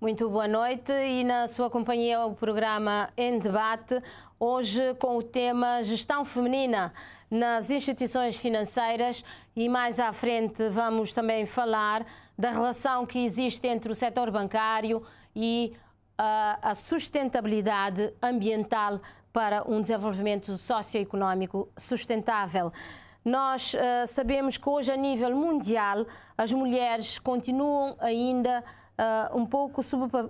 Muito boa noite e na sua companhia o programa Em Debate, hoje com o tema Gestão Feminina nas instituições financeiras e mais à frente vamos também falar da relação que existe entre o setor bancário e a sustentabilidade ambiental para um desenvolvimento socioeconómico sustentável. Nós sabemos que hoje a nível mundial as mulheres continuam ainda um pouco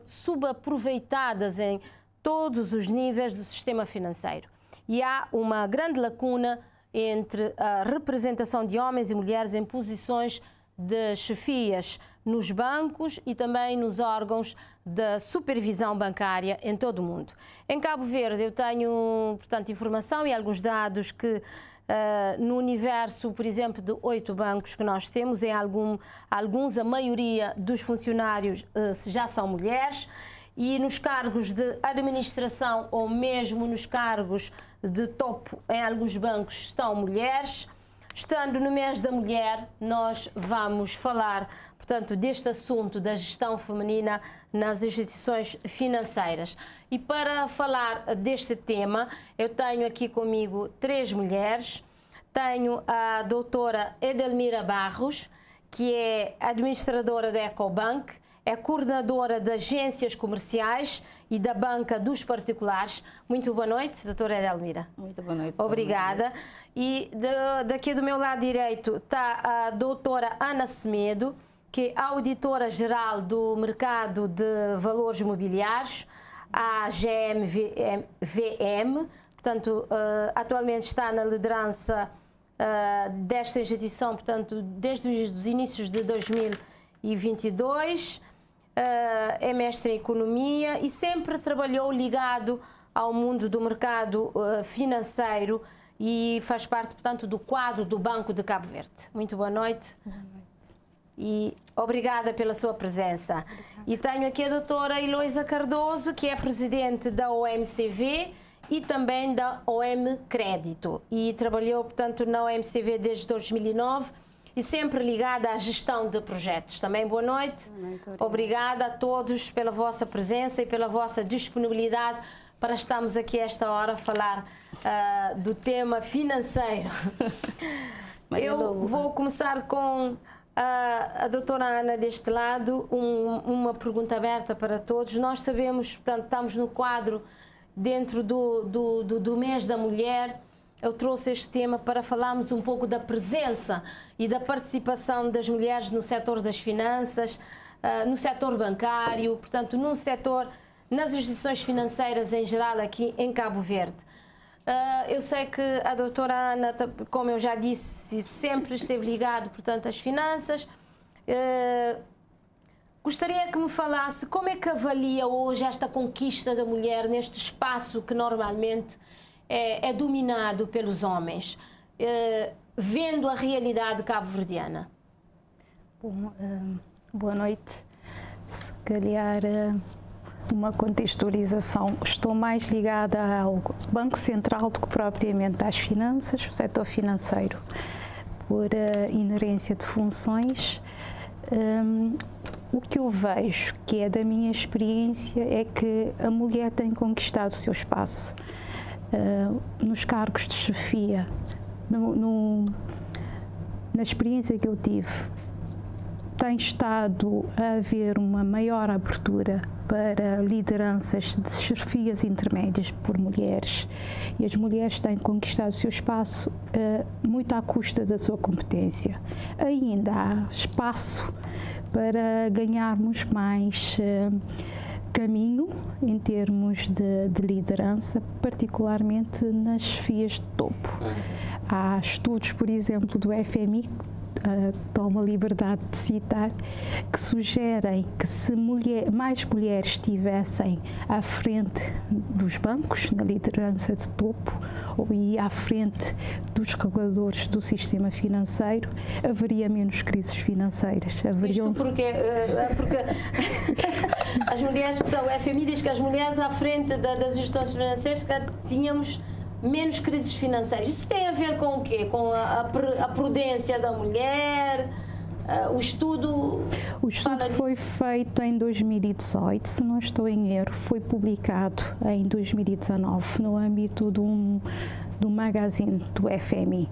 subaproveitadas em todos os níveis do sistema financeiro. E há uma grande lacuna entre a representação de homens e mulheres em posições de chefias nos bancos e também nos órgãos da supervisão bancária em todo o mundo. Em Cabo Verde eu tenho, portanto, informação e alguns dados que no universo, por exemplo, de 8 bancos que nós temos, em alguns a maioria dos funcionários já são mulheres e nos cargos de administração ou mesmo nos cargos de topo em alguns bancos estão mulheres. Estando no mês da mulher, nós vamos falar, portanto, deste assunto da gestão feminina nas instituições financeiras. E para falar deste tema, eu tenho aqui comigo 3 mulheres. Tenho a doutora Edelmira Barros, que é administradora da Ecobank, é coordenadora de agências comerciais e da banca dos particulares. Muito boa noite, doutora Edelmira. Muito boa noite. Obrigada. E daqui do meu lado direito está a doutora Ana Semedo, que é auditora geral do mercado de valores mobiliários, a GMVM, portanto, atualmente está na liderança desta instituição, portanto, desde os inícios de 2022, é mestre em economia e sempre trabalhou ligado ao mundo do mercado financeiro e faz parte, portanto, do quadro do Banco de Cabo Verde. Muito boa noite. Boa noite. E obrigada pela sua presença. Obrigada. E tenho aqui a doutora Eloísa Cardoso, que é presidente da OMCV e também da OM Crédito. E trabalhou, portanto, na OMCV desde 2009 e sempre ligada à gestão de projetos. Também boa noite. Boa noite. Obrigada a todos pela vossa presença e pela vossa disponibilidade para estarmos aqui esta hora a falar do tema financeiro. Eu vou começar com a doutora Ana deste lado, uma pergunta aberta para todos. Nós sabemos, portanto, estamos no quadro dentro do mês da mulher. Eu trouxe este tema para falarmos um pouco da presença e da participação das mulheres no setor das finanças, no setor bancário, portanto, num setor, nas instituições financeiras em geral aqui em Cabo Verde. Eu sei que a doutora Ana, como eu já disse, sempre esteve ligada, portanto, às finanças. Gostaria que me falasse como é que avalia hoje esta conquista da mulher neste espaço que normalmente é dominado pelos homens, vendo a realidade cabo-verdiana. Bom, boa noite. Se calhar uma contextualização. Estou mais ligada ao Banco Central do que propriamente às finanças, o setor financeiro, por inerência de funções. O que eu vejo, que é da minha experiência, é que a mulher tem conquistado o seu espaço nos cargos de chefia. Na experiência que eu tive, tem estado a haver uma maior abertura para lideranças de chefias intermédias por mulheres e as mulheres têm conquistado o seu espaço muito à custa da sua competência. Ainda há espaço para ganharmos mais caminho em termos de liderança, particularmente nas chefias de topo. Há estudos, por exemplo, do FMI, tomo a liberdade de citar, que sugerem que se mais mulheres estivessem à frente dos bancos, na liderança de topo, e à frente dos reguladores do sistema financeiro, haveria menos crises financeiras. Isto porque as mulheres, o FMI diz que as mulheres à frente das instituições financeiras que tínhamos menos crises financeiras. Isso tem a ver com o quê? Com a prudência da mulher, O estudo foi feito em 2018, se não estou em erro, foi publicado em 2019 no âmbito do magazine do FMI.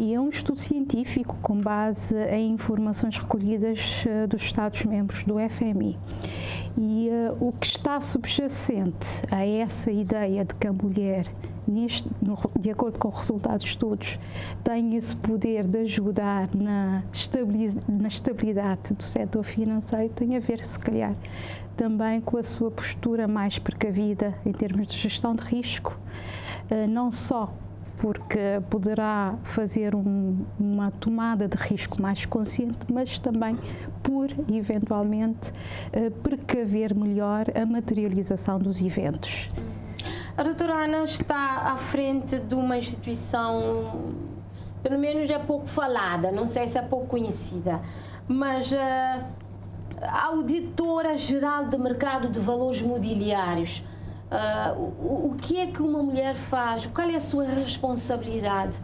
E é um estudo científico com base em informações recolhidas dos Estados-membros do FMI. E o que está subjacente a essa ideia de que a mulher, de acordo com os resultados de estudos, tem esse poder de ajudar na estabilidade do setor financeiro, tem a ver, se calhar, também com a sua postura mais precavida em termos de gestão de risco, não só porque poderá fazer uma tomada de risco mais consciente, mas também por, eventualmente, precaver melhor a materialização dos eventos. A doutora Ana está à frente de uma instituição, pelo menos é pouco falada, não sei se é pouco conhecida, mas a Auditora Geral do Mercado de Valores Mobiliários. O que é que uma mulher faz? Qual é a sua responsabilidade?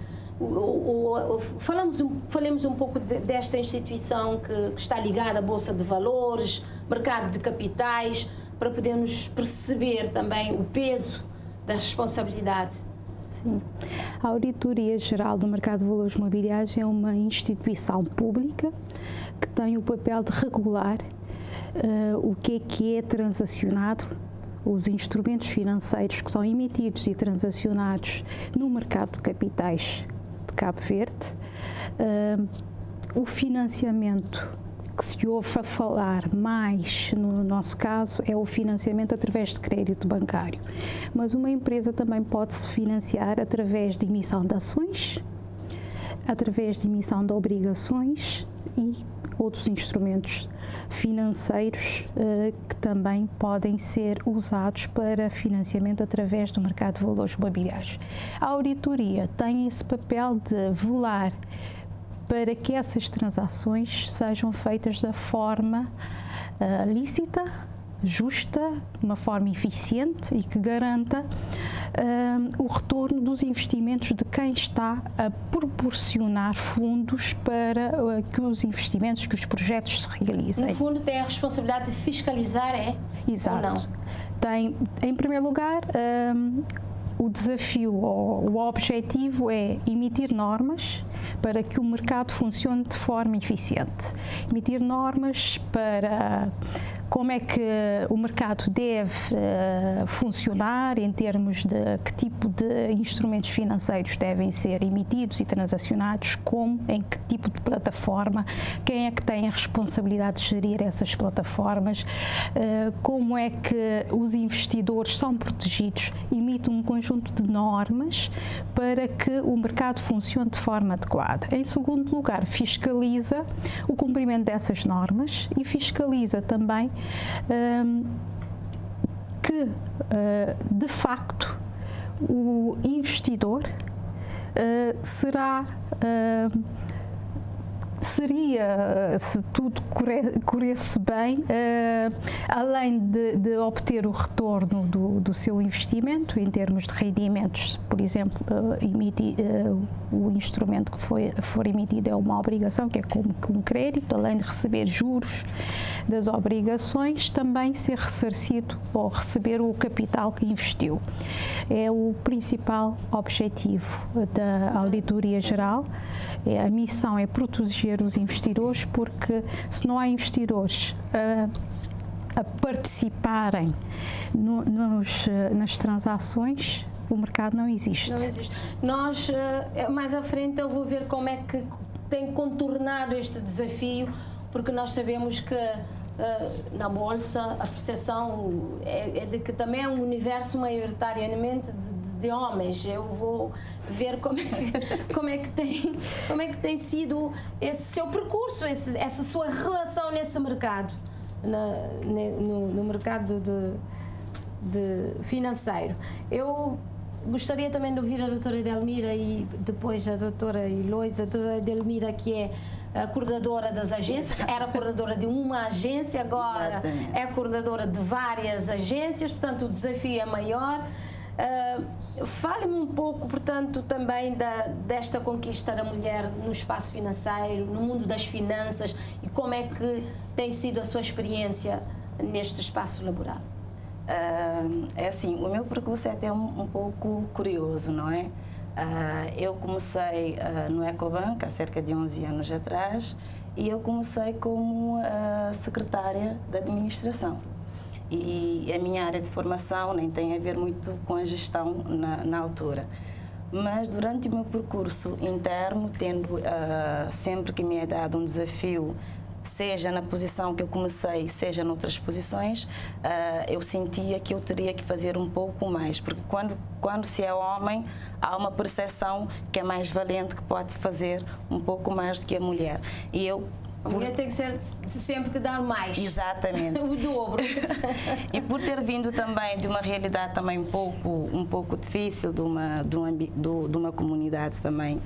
Falemos um pouco desta instituição que está ligada à Bolsa de Valores, mercado de capitais, para podermos perceber também o peso da responsabilidade. Sim. A Auditoria Geral do Mercado de Valores Mobiliários é uma instituição pública que tem o papel de regular o que é transacionado, os instrumentos financeiros que são emitidos e transacionados no mercado de capitais de Cabo Verde, o financiamento que se ouve a falar mais no nosso caso é o financiamento através de crédito bancário, mas uma empresa também pode se financiar através de emissão de ações, através de emissão de obrigações e outros instrumentos financeiros que também podem ser usados para financiamento através do mercado de valores mobiliários. A auditoria tem esse papel de velar para que essas transações sejam feitas da forma lícita, justa, de uma forma eficiente e que garanta o retorno dos investimentos de quem está a proporcionar fundos para que os investimentos, que os projetos se realizem. No fundo tem a responsabilidade de fiscalizar, é? Exato. Ou não? Tem, em primeiro lugar, o desafio, o objetivo é emitir normas para que o mercado funcione de forma eficiente. Emitir normas para como é que o mercado deve funcionar em termos de que tipo de instrumentos financeiros devem ser emitidos e transacionados, como, em que tipo de plataforma, quem é que tem a responsabilidade de gerir essas plataformas, como é que os investidores são protegidos, emitem um conjunto de normas para que o mercado funcione de forma adequada. Em segundo lugar, fiscaliza o cumprimento dessas normas e fiscaliza também que, de facto, o investidor seria, se tudo corresse bem, além de obter o retorno do seu investimento, em termos de rendimentos, por exemplo, o instrumento que for emitido é uma obrigação, que é como um crédito, além de receber juros das obrigações, também ser ressarcido ou receber o capital que investiu. É o principal objetivo da Auditoria Geral. A missão é proteger os investidores, porque se não há investidores a participarem nas transações, o mercado não existe. Não existe. Nós, mais à frente, eu vou ver como é que tem contornado este desafio, porque nós sabemos que na Bolsa a percepção é de que também é um universo maioritariamente de homens. Eu vou ver como é que tem sido esse seu percurso, essa sua relação nesse mercado, no mercado de financeiro. Eu gostaria também de ouvir a doutora Edelmira e depois a doutora Eloísa. A doutora Edelmira, que é a coordenadora das agências, era coordenadora de uma agência, agora é coordenadora de várias agências, portanto o desafio é maior. Fale-me um pouco, portanto, também desta conquista da mulher no espaço financeiro, no mundo das finanças, e como é que tem sido a sua experiência neste espaço laboral. É assim, o meu percurso é até um pouco curioso, não é? Eu comecei no Ecobank há cerca de 11 anos atrás e eu comecei como secretária de administração. E a minha área de formação nem tem a ver muito com a gestão na altura. Mas durante o meu percurso interno, tendo sempre que me é dado um desafio, seja na posição que eu comecei, seja noutras posições, eu sentia que eu teria que fazer um pouco mais, porque quando se é homem, há uma percepção que é mais valente, que pode fazer um pouco mais do que a mulher. E eu... A mulher tem que ser sempre que dar mais. Exatamente. O dobro. E por ter vindo também de uma realidade também um pouco difícil, de uma comunidade também,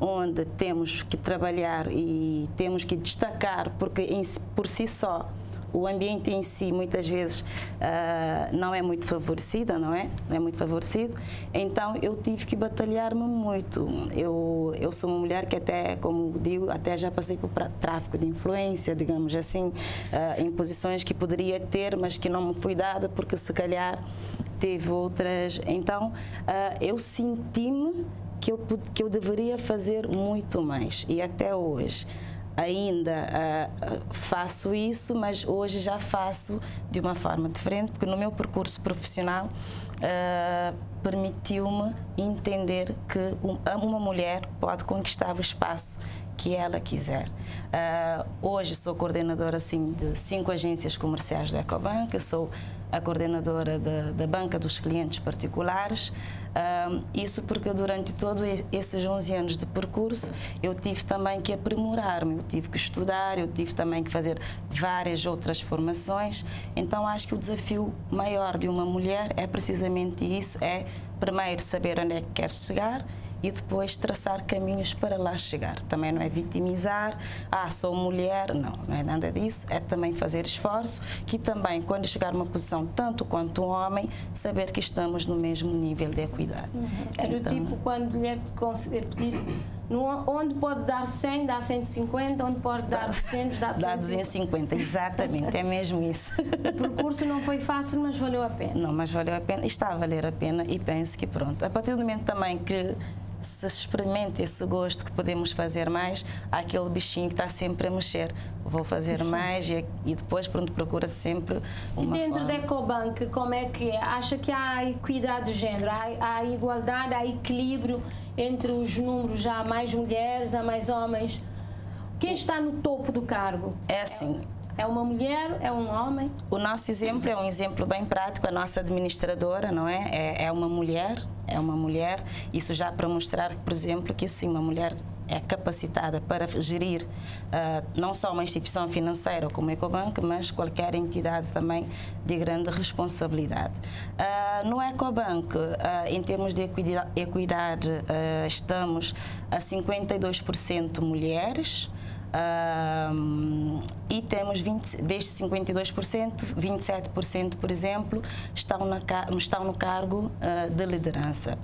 onde temos que trabalhar e temos que destacar, porque por si só, o ambiente em si muitas vezes não é muito favorecido, não é? Não é muito favorecido. Então eu tive que batalhar-me muito. Eu sou uma mulher que até, como digo, até já passei por tráfico de influência, digamos assim, em posições que poderia ter, mas que não me foi dada porque se calhar teve outras. Então eu senti-me que eu deveria fazer muito mais, e até hoje ainda faço isso, mas hoje já faço de uma forma diferente, porque no meu percurso profissional permitiu-me entender que uma mulher pode conquistar o espaço que ela quiser. Hoje sou coordenadora assim, de 5 agências comerciais do Ecobank, eu sou a coordenadora da banca dos clientes particulares. Isso porque durante todos esses 11 anos de percurso eu tive também que aprimorar-me, eu tive que estudar, eu tive também que fazer várias outras formações. Então acho que o desafio maior de uma mulher é precisamente isso, é primeiro saber onde é que quer chegar e depois traçar caminhos para lá chegar. Também não é vitimizar, sou mulher, não é nada disso, é também fazer esforço, que também quando chegar a uma posição tanto quanto um homem, saber que estamos no mesmo nível de equidade. Uhum. Então, é do tipo quando lhe é pedido, onde pode dar 100, dá 150, onde pode dar 200, dá 250. Exatamente, é mesmo isso. O percurso não foi fácil, mas valeu a pena. Não, mas valeu a pena, está a valer a pena, e penso que pronto, a partir do momento também que se experimenta esse gosto que podemos fazer mais, há aquele bichinho que está sempre a mexer, vou fazer mais, e depois pronto, procura sempre uma E dentro da Ecobank, como é que é? Acha que há equidade de género, há igualdade, há equilíbrio entre os números? Há mais mulheres, há mais homens? Quem está no topo do cargo? É assim... É uma mulher? É um homem? O nosso exemplo é um exemplo bem prático. A nossa administradora, não é? É uma mulher. Isso já para mostrar, por exemplo, que sim, uma mulher é capacitada para gerir não só uma instituição financeira como o Ecobank, mas qualquer entidade também de grande responsabilidade. No Ecobank, em termos de equidade, estamos a 52% mulheres. E temos destes 52%, 27%, por exemplo, estão no cargo de liderança.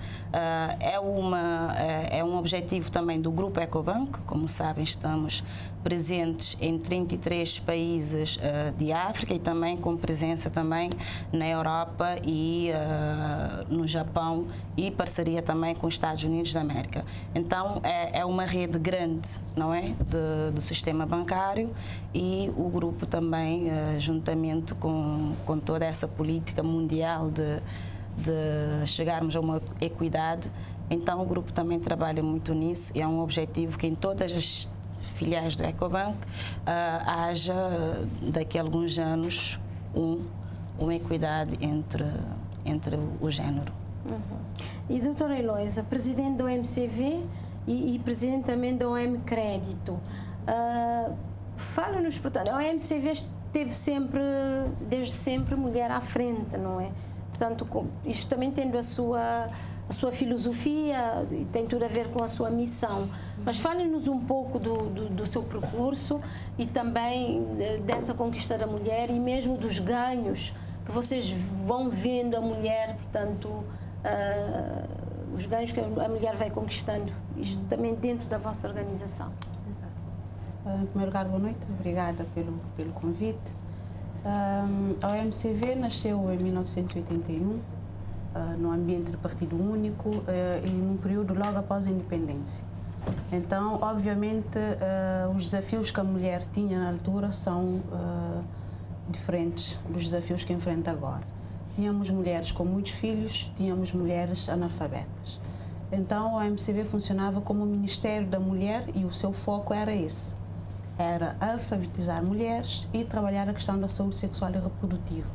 É um objetivo também do Grupo Ecobank. Como sabem, estamos presentes em 33 países de África, e também com presença também na Europa e no Japão, e parceria também com os Estados Unidos da América. Então é uma rede grande, não é? Do sistema bancário, e o grupo também, juntamente com toda essa política mundial de chegarmos a uma equidade, então o grupo também trabalha muito nisso, e é um objetivo que em todas as filiais do Ecobank haja daqui a alguns anos uma equidade entre o género. Uhum. E doutora Eloísa, presidente do OMCV e presidente também da OM Crédito, fala-nos, portanto, a OMCV teve sempre, desde sempre, mulher à frente, não é? Portanto, isto também tendo a sua filosofia, tem tudo a ver com a sua missão. Mas fale-nos um pouco do seu percurso e também dessa conquista da mulher, e mesmo dos ganhos que vocês vão vendo a mulher, portanto, os ganhos que a mulher vai conquistando, isto também dentro da vossa organização. Exato. Em primeiro lugar, boa noite, obrigada pelo convite. A OMCV nasceu em 1981, no ambiente de partido único, em um período logo após a independência. Então, obviamente, os desafios que a mulher tinha na altura são diferentes dos desafios que enfrenta agora. Tínhamos mulheres com muitos filhos, tínhamos mulheres analfabetas. Então, a OMCV funcionava como o Ministério da Mulher e o seu foco era esse. Era alfabetizar mulheres e trabalhar a questão da saúde sexual e reprodutiva.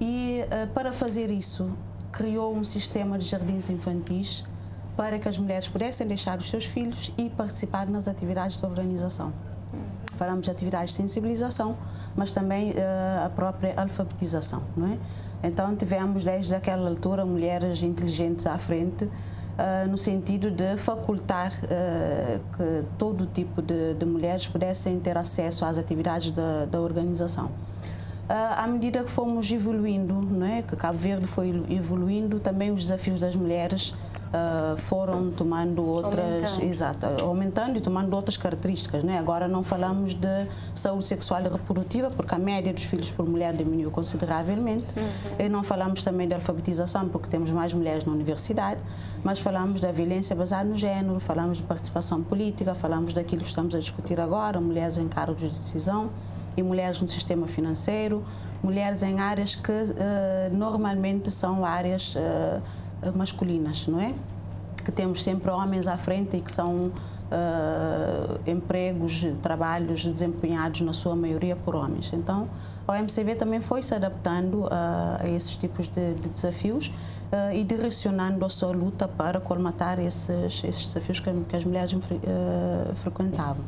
E, para fazer isso, criou um sistema de jardins infantis para que as mulheres pudessem deixar os seus filhos e participar nas atividades da organização. Falamos de atividades de sensibilização, mas também a própria alfabetização, não é? Então tivemos desde aquela altura mulheres inteligentes à frente, no sentido de facultar que todo tipo de mulheres pudessem ter acesso às atividades da organização. À medida que fomos evoluindo, não é? Que Cabo Verde foi evoluindo, também os desafios das mulheres foram tomando outras, aumentando e tomando outras características, né? Agora não falamos de saúde sexual e reprodutiva, porque a média dos filhos por mulher diminuiu consideravelmente. E não falamos também de alfabetização, porque temos mais mulheres na universidade, mas falamos da violência baseada no género, falamos de participação política, falamos daquilo que estamos a discutir agora, mulheres em cargos de decisão e mulheres no sistema financeiro, mulheres em áreas que normalmente são áreas masculinas, não é? Que temos sempre homens à frente e que são empregos, trabalhos desempenhados na sua maioria por homens. Então, a OMCV também foi se adaptando a esses tipos de desafios e direcionando a sua luta para colmatar esses desafios que as mulheres frequentavam.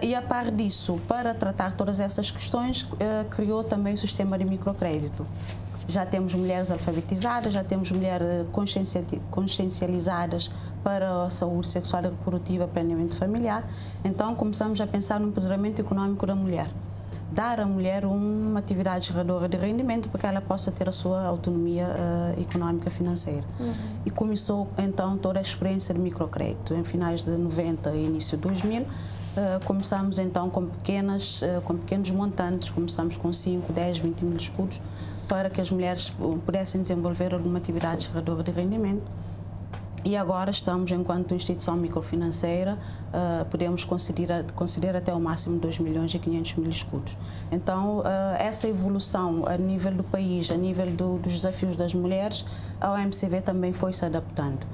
E a par disso, para tratar todas essas questões, criou também o sistema de microcrédito. Já temos mulheres alfabetizadas, já temos mulheres consciencializadas para a saúde sexual e reprodutiva, planeamento familiar. Então, começamos a pensar no empoderamento econômico da mulher. Dar à mulher uma atividade geradora de rendimento para que ela possa ter a sua autonomia econômica financeira. E começou, então, toda a experiência de microcrédito. Em finais de 90 e início de 2000, começamos, então, com pequenos montantes. Começamos com 5, 10, 20 mil escudos, para que as mulheres pudessem desenvolver alguma atividade geradora de rendimento. E agora estamos, enquanto instituição microfinanceira, podemos conceder até ao máximo 2 milhões e 500 mil escudos. Então, essa evolução a nível do país, a nível dos desafios das mulheres, a OMCV também foi se adaptando.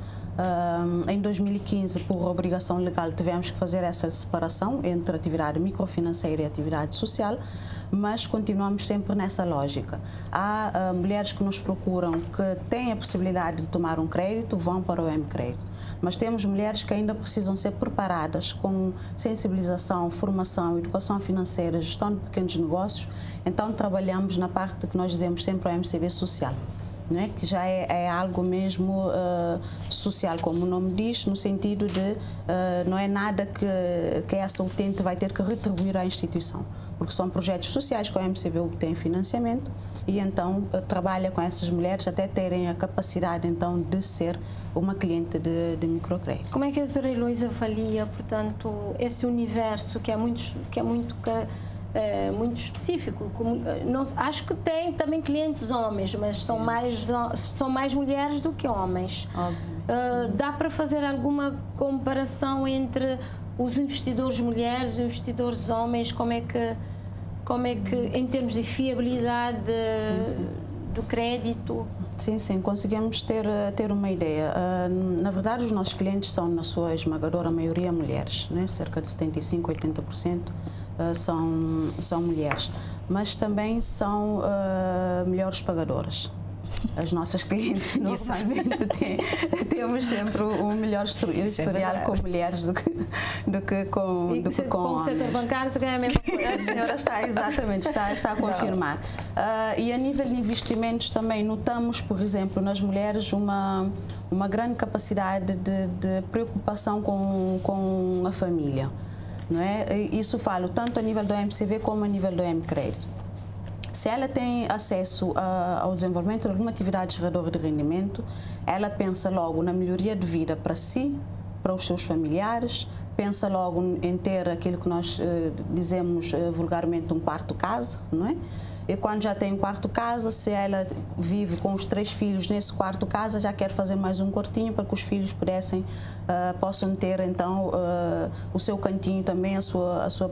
Em 2015, por obrigação legal, tivemos que fazer essa separação entre atividade microfinanceira e atividade social, mas continuamos sempre nessa lógica. Há mulheres que nos procuram que têm a possibilidade de tomar um crédito, vão para o OM Crédito, mas temos mulheres que ainda precisam ser preparadas com sensibilização, formação, educação financeira, gestão de pequenos negócios. Então trabalhamos na parte que nós dizemos sempre OMCV social. Não é? Que já é algo mesmo social, como o nome diz, no sentido de não é nada que essa utente vai ter que retribuir à instituição, porque são projetos sociais que a OMCV obtém financiamento e então trabalha com essas mulheres até terem a capacidade então de ser uma cliente de microcrédito. Como é que a doutora Eloísa avalia, portanto, esse universo que é muito específico? Acho que tem também clientes homens, mas são mais mulheres do que homens. Dá para fazer alguma comparação entre os investidores mulheres e os investidores homens? Como é que em termos de fiabilidade do crédito? Sim, conseguimos ter uma ideia. Na verdade, os nossos clientes são, na sua esmagadora maioria, mulheres, né? Cerca de 75, 80%. São mulheres, mas também são melhores pagadoras. As nossas clientes normalmente temos sempre um melhor historial com mulheres do que com homens. O setor bancário se ganha a mesma coisa. A senhora está a confirmar. E a nível de investimentos também notamos, por exemplo, nas mulheres uma grande capacidade de preocupação com a família. Não é? Isso falo tanto a nível do OMCV como a nível do OM Crédito. Se ela tem acesso ao desenvolvimento de alguma atividade geradora de rendimento, ela pensa logo na melhoria de vida para si, para os seus familiares, pensa logo em ter aquilo que nós dizemos vulgarmente um quarto casa, não é? E quando já tem um quarto casa, se ela vive com os 3 filhos nesse quarto casa, já quer fazer mais um quartinho para que os filhos possam ter então o seu cantinho também, a sua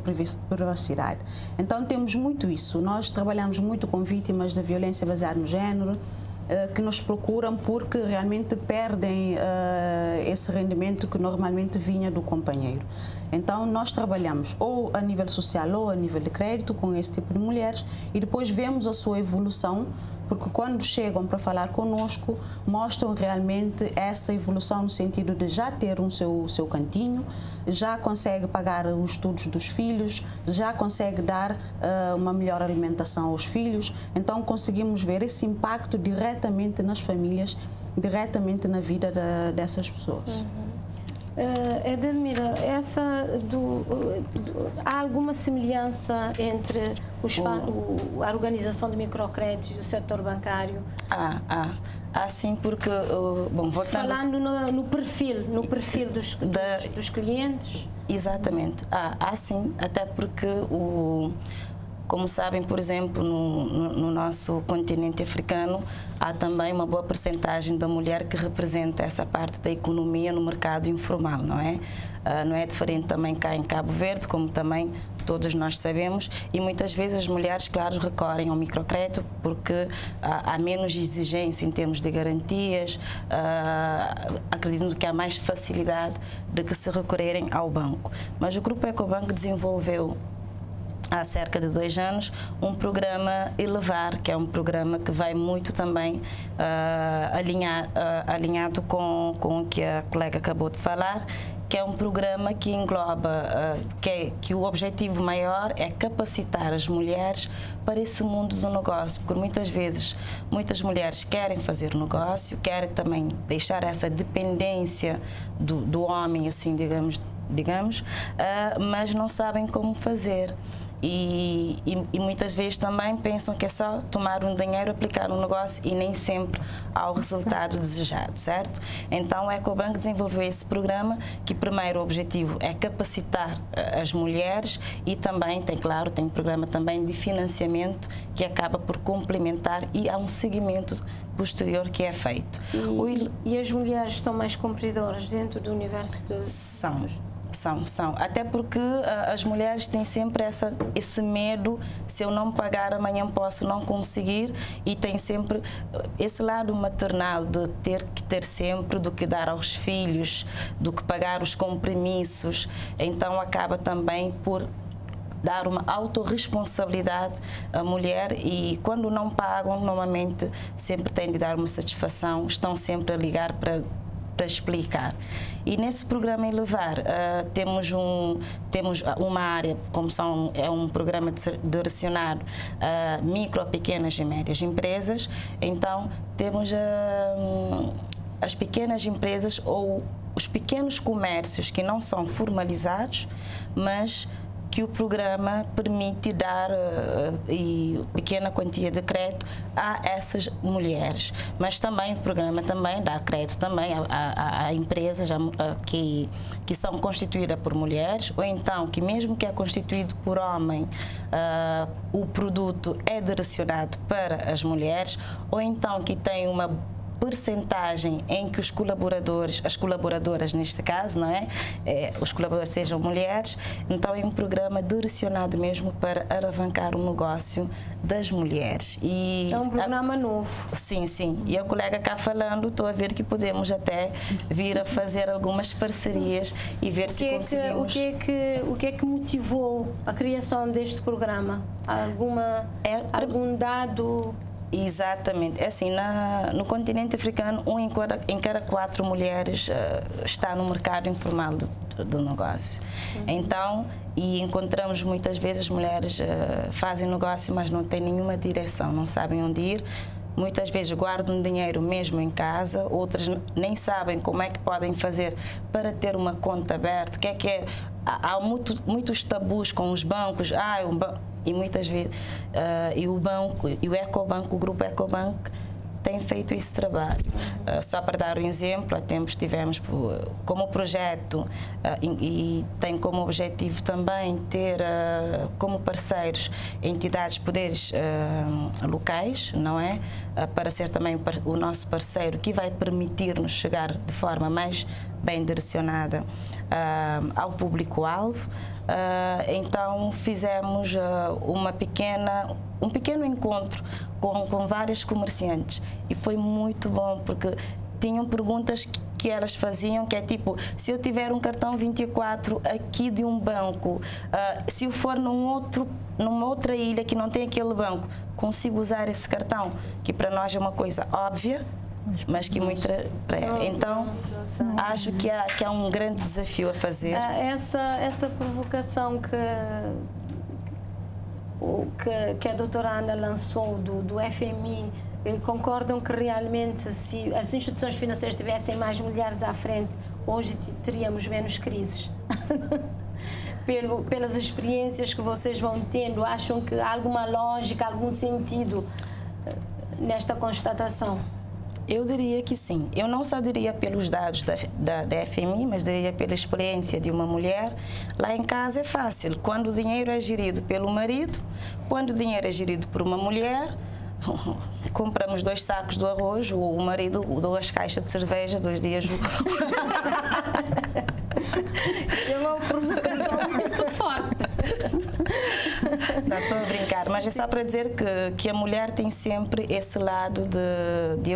privacidade. Então temos muito isso. Nós trabalhamos muito com vítimas de violência baseada no género, que nos procuram porque realmente perdem esse rendimento que normalmente vinha do companheiro. Então, nós trabalhamos ou a nível social ou a nível de crédito com esse tipo de mulheres e depois vemos a sua evolução, porque quando chegam para falar conosco, mostram realmente essa evolução no sentido de já ter o seu cantinho, já consegue pagar os estudos dos filhos, já consegue dar uma melhor alimentação aos filhos. Então, conseguimos ver esse impacto diretamente nas famílias, diretamente na vida dessas pessoas. Uhum. Edelmira, há alguma semelhança entre a organização do microcrédito e o setor bancário? Há sim, porque... Falando no perfil dos clientes? Exatamente, há sim, até porque, como sabem, por exemplo, no nosso continente africano, há também uma boa percentagem da mulher que representa essa parte da economia no mercado informal, não é? Não é diferente também cá em Cabo Verde, como também todos nós sabemos, e muitas vezes as mulheres, claro, recorrem ao microcrédito porque há menos exigência em termos de garantias, acredito que há mais facilidade de que se recorrerem ao banco. Mas o Grupo Ecobank desenvolveu há cerca de 2 anos, um programa Elevar, que é um programa que vai muito também alinhado com o que a colega acabou de falar, que é um programa que engloba, que o objetivo maior é capacitar as mulheres para esse mundo do negócio, porque muitas vezes, muitas mulheres querem fazer negócio, querem também deixar essa dependência do homem, assim, digamos, mas não sabem como fazer. E muitas vezes também pensam que é só tomar um dinheiro, aplicar um negócio e nem sempre há o resultado desejado, certo? Então, o Ecobank desenvolveu esse programa que primeiro o objetivo é capacitar as mulheres e também tem um programa também de financiamento que acaba por complementar e há um seguimento posterior que é feito. E as mulheres são mais cumpridoras dentro do universo dos... São. Até porque as mulheres têm sempre esse medo, se eu não pagar amanhã posso não conseguir, e tem sempre esse lado maternal de ter que ter sempre do que dar aos filhos, do que pagar os compromissos, então acaba também por dar uma autorresponsabilidade à mulher e quando não pagam, normalmente sempre têm de dar uma satisfação, estão sempre a ligar para explicar. E nesse programa Elevar temos uma área, é um programa direcionado a micro, pequenas e médias empresas, então temos as pequenas empresas ou os pequenos comércios que não são formalizados, mas que o programa permite dar pequena quantia de crédito a essas mulheres. Mas também o programa também dá crédito também a empresas que são constituídas por mulheres, ou então que mesmo que é constituído por homem, o produto é direcionado para as mulheres, ou então que tem uma percentagem em que os colaboradores, as colaboradoras neste caso, não é? Os colaboradores sejam mulheres, então é um programa direcionado mesmo para alavancar o negócio das mulheres. É um programa novo. Sim, sim. E a colega cá falando, estou a ver que podemos até vir a fazer algumas parcerias e ver se conseguimos. O que é que motivou a criação deste programa? Algum dado? Exatamente. Assim, no continente africano, 1 em cada 4 mulheres está no mercado informal do negócio. Uhum. Então, encontramos muitas vezes mulheres fazem negócio, mas não têm nenhuma direção, não sabem onde ir. Muitas vezes guardam dinheiro mesmo em casa, outras nem sabem como é que podem fazer para ter uma conta aberta. Há muitos tabus com os bancos. E muitas vezes, e o banco, e o Ecobank, o grupo Ecobank, tem feito esse trabalho. Só para dar um exemplo, há tempos tivemos como projeto e tem como objetivo também ter como parceiros entidades, poderes locais, não é? Para ser também o nosso parceiro, que vai permitir-nos chegar de forma mais bem direcionada ao público-alvo. Então fizemos um pequeno encontro com várias comerciantes e foi muito bom, porque tinham perguntas que elas faziam, que é tipo, se eu tiver um cartão 24 aqui de um banco, se eu for numa outra ilha que não tem aquele banco, consigo usar esse cartão? Que para nós é uma coisa óbvia, mas que muito para ela. Então, acho que há um grande desafio a fazer. Essa provocação que a doutora Ana lançou do FMI, concordam que realmente se as instituições financeiras tivessem mais mulheres à frente, hoje teríamos menos crises? Pelas experiências que vocês vão tendo, acham que há alguma lógica, algum sentido nesta constatação? Eu diria que sim. Eu não só diria pelos dados da FMI, mas diria pela experiência de uma mulher. Lá em casa é fácil. Quando o dinheiro é gerido pelo marido, quando o dinheiro é gerido por uma mulher, compramos 2 sacos do arroz, o marido 2 caixas de cerveja, 2 dias... É uma provocação muito forte. Não estou a brincar, mas é só para dizer que a mulher tem sempre esse lado de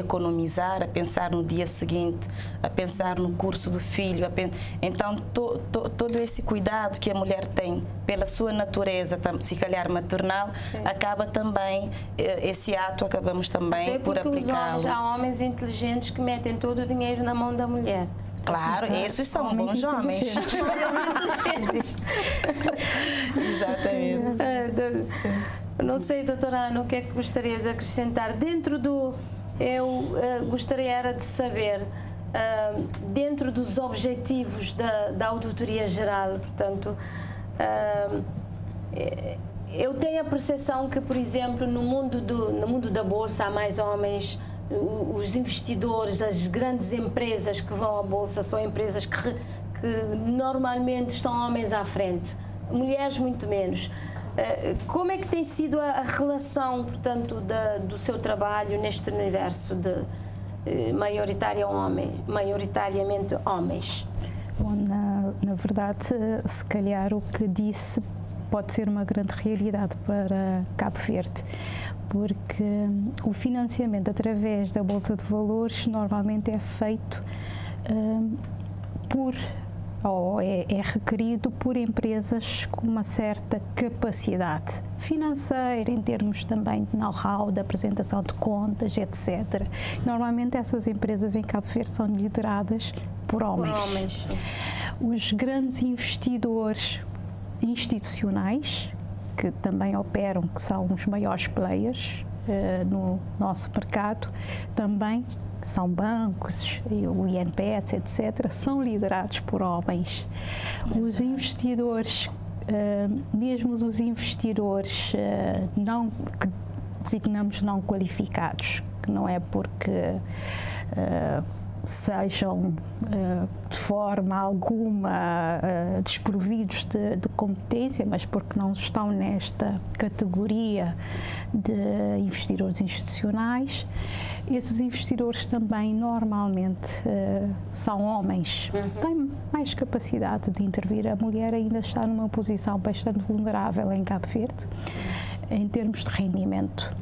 economizar, a pensar no dia seguinte, a pensar no curso do filho. Então, todo esse cuidado que a mulher tem, pela sua natureza, se calhar maternal, sim, acaba também, esse ato acabamos também por aplicá-lo. Há homens inteligentes que metem todo o dinheiro na mão da mulher. Claro, sim, esses são homens, bons homens. Exatamente. Não sei, doutora Ana, o que é que gostaria de acrescentar? Eu gostaria era de saber, dentro dos objetivos da Auditoria Geral, portanto, eu tenho a percepção que, por exemplo, no mundo da Bolsa há mais homens. Os investidores, as grandes empresas que vão à Bolsa são empresas que normalmente estão homens à frente, mulheres muito menos. Como é que tem sido a relação, portanto, do seu trabalho neste universo de maioritariamente homens? Bom, na verdade, se calhar o que disse pode ser uma grande realidade para Cabo Verde, porque o financiamento através da Bolsa de Valores normalmente é feito ou é requerido por empresas com uma certa capacidade financeira, em termos também de know-how, de apresentação de contas, etc. Normalmente essas empresas em Cabo Verde são lideradas por homens. Por homens. Os grandes investidores institucionais, que também operam, que são os maiores players no nosso mercado, também são bancos, o INPS, etc., são liderados por homens. Os investidores, mesmo os investidores que designamos não qualificados, que não é porque sejam de forma alguma desprovidos de competência, mas porque não estão nesta categoria de investidores institucionais, esses investidores também normalmente são homens. Uhum. Têm mais capacidade de intervir. A mulher ainda está numa posição bastante vulnerável em Cabo Verde, em termos de rendimento.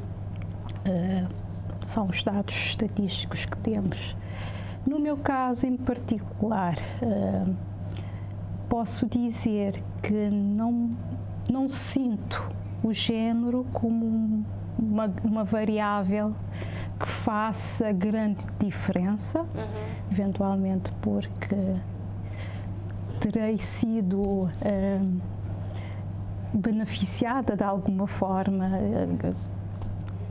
São os dados estatísticos que temos. No meu caso em particular, posso dizer que não sinto o género como uma variável que faça grande diferença, eventualmente porque terei sido beneficiada de alguma forma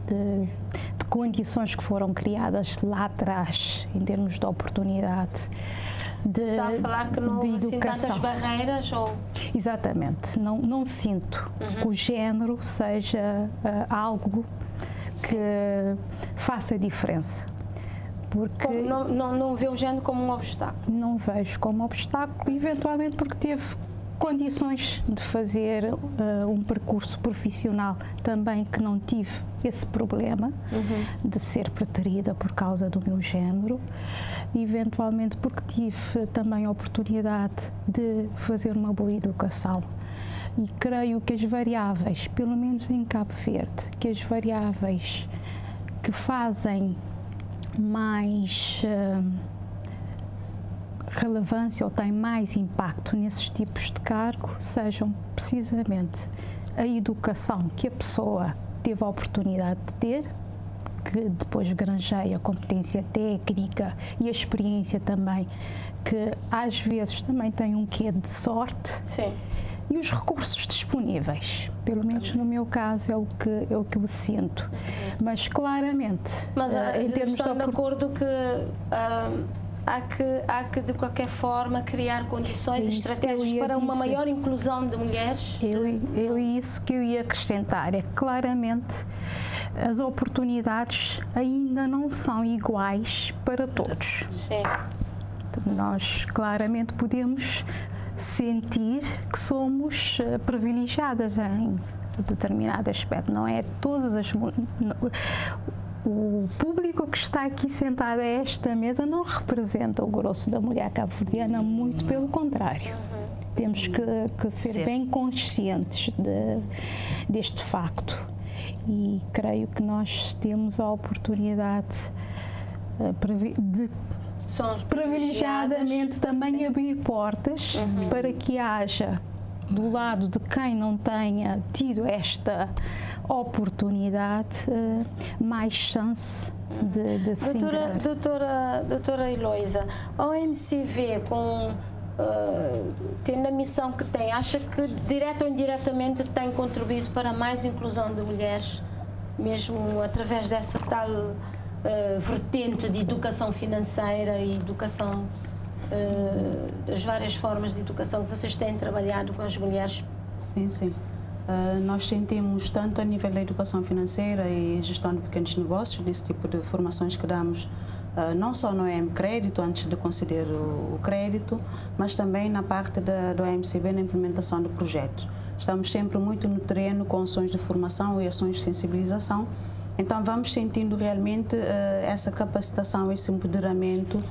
de condições que foram criadas lá atrás, em termos de oportunidade de educação. Está a falar que não houve tantas barreiras? Ou... Exatamente. Não sinto que o género seja algo que faça diferença. Porque não vê o género como um obstáculo? Não vejo como obstáculo, eventualmente porque teve condições de fazer um percurso profissional também que não tive esse problema de ser preterida por causa do meu género, eventualmente porque tive também a oportunidade de fazer uma boa educação. E creio que as variáveis, pelo menos em Cabo Verde, que as variáveis que fazem mais relevância ou tem mais impacto nesses tipos de cargo sejam precisamente a educação que a pessoa teve a oportunidade de ter, que depois granjeia a competência técnica e a experiência também, que às vezes também tem um quê de sorte. Sim. E os recursos disponíveis, pelo menos no meu caso é o que eu sinto, mas claramente em termos de acordo que há que, de qualquer forma, criar condições e estratégias para uma maior inclusão de mulheres. Isso que eu ia acrescentar é que, claramente, as oportunidades ainda não são iguais para todos. Sim. Nós, claramente, podemos sentir que somos privilegiadas em determinado aspecto. Não é todas as mulheres. O público que está aqui sentado a esta mesa não representa o grosso da mulher cabo-verdiana, muito pelo contrário. Temos que ser bem conscientes deste facto. E creio que nós temos a oportunidade de privilegiadamente também abrir portas para que haja, do lado de quem não tenha tido esta oportunidade, mais chance de se integrar. Doutora Eloísa, a OMCV, tendo a missão que tem, acha que direto ou indiretamente tem contribuído para mais inclusão de mulheres, mesmo através dessa tal vertente de educação financeira e educação, as várias formas de educação que vocês têm trabalhado com as mulheres? Sim, sim. Nós sentimos, tanto a nível da educação financeira e gestão de pequenos negócios, desse tipo de formações que damos, não só no OM Crédito, antes de conceder o crédito, mas também na parte do OMCB, na implementação de projetos. Estamos sempre muito no terreno com ações de formação e ações de sensibilização, então vamos sentindo realmente essa capacitação, esse empoderamento.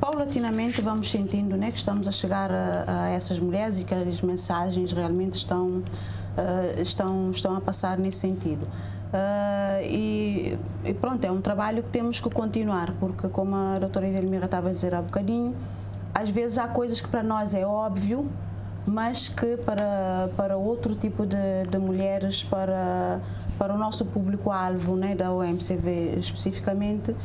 Paulatinamente vamos sentindo, né, que estamos a chegar a essas mulheres e que as mensagens realmente estão a passar nesse sentido. E pronto, é um trabalho que temos que continuar, porque, como a doutora Edelmira estava a dizer há bocadinho, às vezes há coisas que para nós é óbvio, mas que para outro tipo de mulheres, para o nosso público-alvo, né, da OMCV especificamente,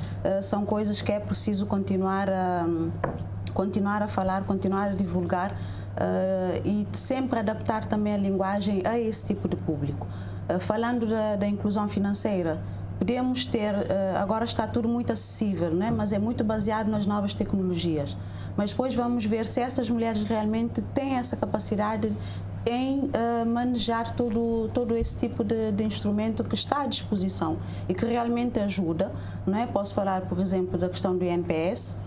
são coisas que é preciso continuar a falar, continuar a divulgar e sempre adaptar também a linguagem a esse tipo de público. Falando da inclusão financeira, podemos ter, agora está tudo muito acessível, né? Mas é muito baseado nas novas tecnologias. Mas depois vamos ver se essas mulheres realmente têm essa capacidade em manejar todo esse tipo de instrumento que está à disposição e que realmente ajuda, não é? Posso falar, por exemplo, da questão do INPS.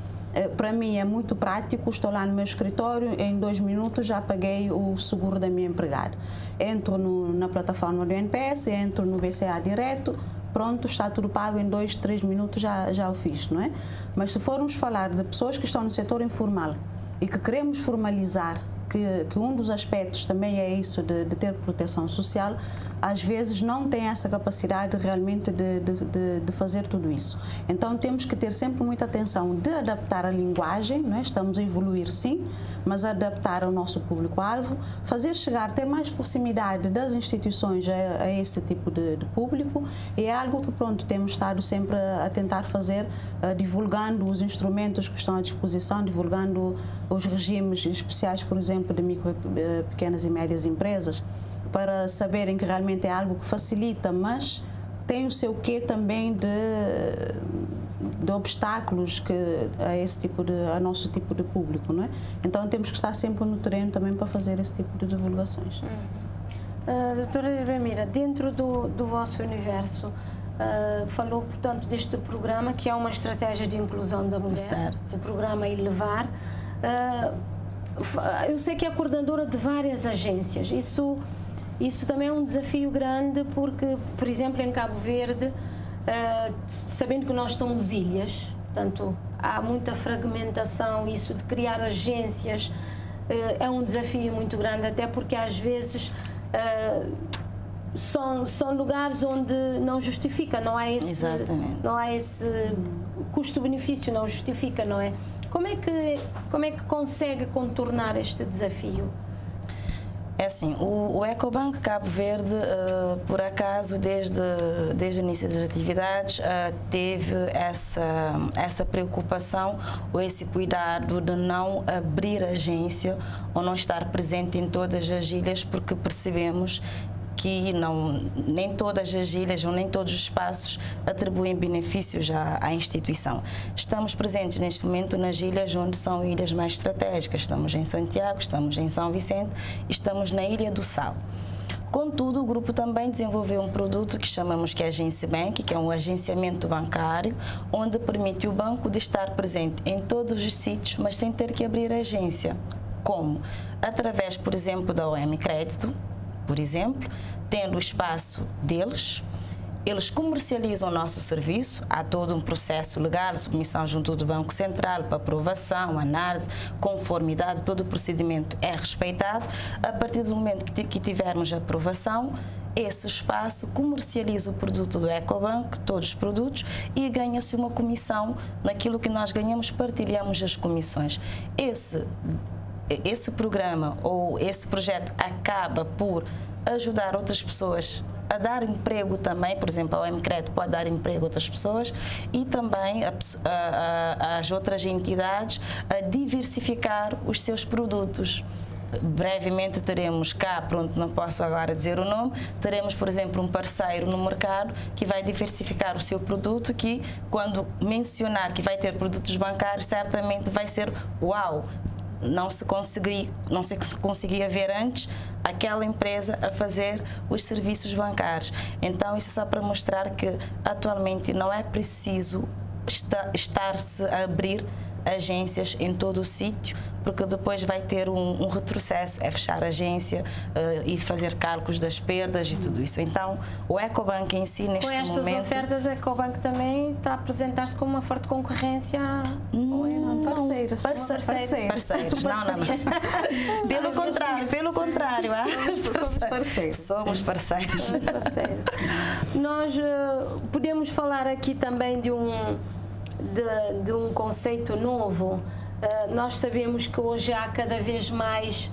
Para mim é muito prático, estou lá no meu escritório, em 2 minutos já paguei o seguro da minha empregada. Entro na plataforma do INPS, entro no BCA direto, pronto, está tudo pago, em 2, 3 minutos já o fiz, não é? Mas se formos falar de pessoas que estão no setor informal e que queremos formalizar, que um dos aspectos também é isso de ter proteção social, às vezes não tem essa capacidade realmente de fazer tudo isso. Então temos que ter sempre muita atenção de adaptar a linguagem, não é? Estamos a evoluir sim, mas adaptar ao nosso público-alvo, fazer chegar até mais proximidade das instituições a esse tipo de público, e é algo que, pronto, temos estado sempre a tentar fazer, divulgando os instrumentos que estão à disposição, divulgando os regimes especiais, por exemplo, de micro, pequenas e médias empresas, para saberem que realmente é algo que facilita, mas tem o seu quê também de obstáculos que a esse tipo de, a nosso tipo de público, não é? Então temos que estar sempre no terreno também para fazer esse tipo de divulgações. Doutora Edelmira, dentro do vosso universo, falou, portanto, deste programa que é uma estratégia de inclusão da mulher, certo. O programa Elevar. Eu sei que é coordenadora de várias agências, isso também é um desafio grande porque, por exemplo, em Cabo Verde, sabendo que nós somos ilhas, portanto, há muita fragmentação, isso de criar agências é um desafio muito grande, até porque às vezes são lugares onde não justifica, não há esse custo-benefício, não justifica, não é? Como é que consegue contornar este desafio? É assim, o Ecobank Cabo Verde, por acaso, desde o início das atividades, teve essa preocupação ou esse cuidado de não abrir agência ou não estar presente em todas as ilhas, porque percebemos que nem todas as ilhas ou nem todos os espaços atribuem benefícios à instituição. Estamos presentes neste momento nas ilhas onde são ilhas mais estratégicas. Estamos em Santiago, estamos em São Vicente e estamos na Ilha do Sal. Contudo, o grupo também desenvolveu um produto que chamamos que é a Agencibank, que é um agenciamento bancário, onde permite o banco de estar presente em todos os sítios, mas sem ter que abrir a agência. Como? Através, por exemplo, da OM Crédito, por exemplo, tendo o espaço deles, eles comercializam o nosso serviço, há todo um processo legal, submissão junto do Banco Central para aprovação, análise, conformidade, todo o procedimento é respeitado. A partir do momento que tivermos a aprovação, esse espaço comercializa o produto do Ecobank, todos os produtos, e ganha-se uma comissão. Naquilo que nós ganhamos, partilhamos as comissões. Esse programa ou esse projeto acaba por ajudar outras pessoas a dar emprego também, por exemplo, a OM Crédito pode dar emprego a outras pessoas e também às outras entidades a diversificar os seus produtos. Brevemente teremos cá, pronto, não posso agora dizer o nome, teremos, por exemplo, um parceiro no mercado que vai diversificar o seu produto, que quando mencionar que vai ter produtos bancários, certamente vai ser uau! Não se conseguia ver antes aquela empresa a fazer os serviços bancários. Então, isso é só para mostrar que atualmente não é preciso estar-se a abrir agências em todo o sítio, porque depois vai ter um retrocesso, é fechar a agência e fazer cálculos das perdas e tudo isso. Então, o Ecobank em si, neste momento... Com estas ofertas, o Ecobank também está a apresentar-se como uma forte concorrência parceiros. Não. Pelo contrário. Somos parceiros. Nós podemos falar aqui também de um conceito novo. Nós sabemos que hoje há cada vez mais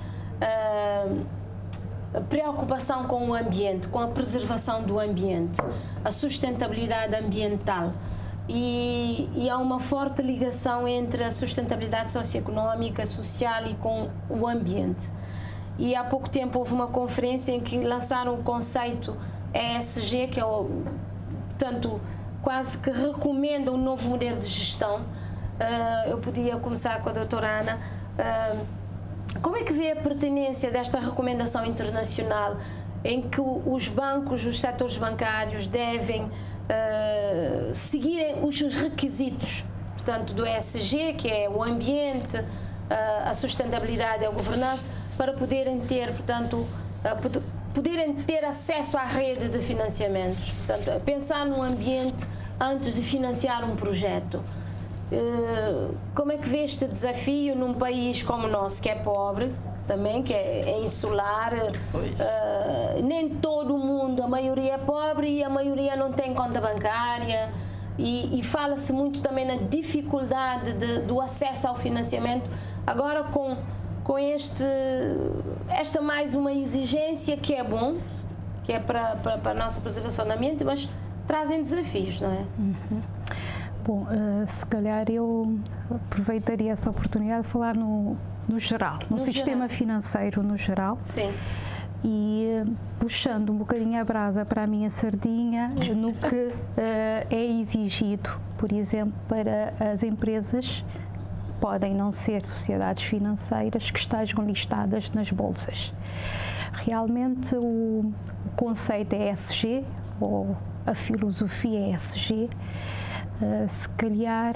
preocupação com o ambiente, com a preservação do ambiente, a sustentabilidade ambiental. E há uma forte ligação entre a sustentabilidade socioeconómica, social e com o ambiente. E há pouco tempo houve uma conferência em que lançaram o conceito ESG, que é portanto, quase que recomenda um novo modelo de gestão. Eu podia começar com a doutora Ana. Como é que vê a pertinência desta recomendação internacional em que os bancos, os setores bancários devem seguirem os requisitos, portanto, do ESG, que é o ambiente, a sustentabilidade e a governança, para poderem ter acesso à rede de financiamentos. Portanto, pensar no ambiente antes de financiar um projeto. Como é que vê este desafio num país como o nosso, que é pobre também, que é insular, nem todo o mundo, a maioria é pobre e a maioria não tem conta bancária, e fala-se muito também na dificuldade do acesso ao financiamento. Agora com esta mais uma exigência que é bom, que é para a nossa preservação do ambiente, mas trazem desafios, não é? Bom, se calhar eu aproveitaria essa oportunidade de falar no geral, no sistema financeiro no geral. Sim. e puxando um bocadinho a brasa para a minha sardinha no que é exigido, por exemplo, para as empresas que podem não ser sociedades financeiras que estejam listadas nas bolsas. Realmente o conceito ESG, ou a filosofia ESG, se calhar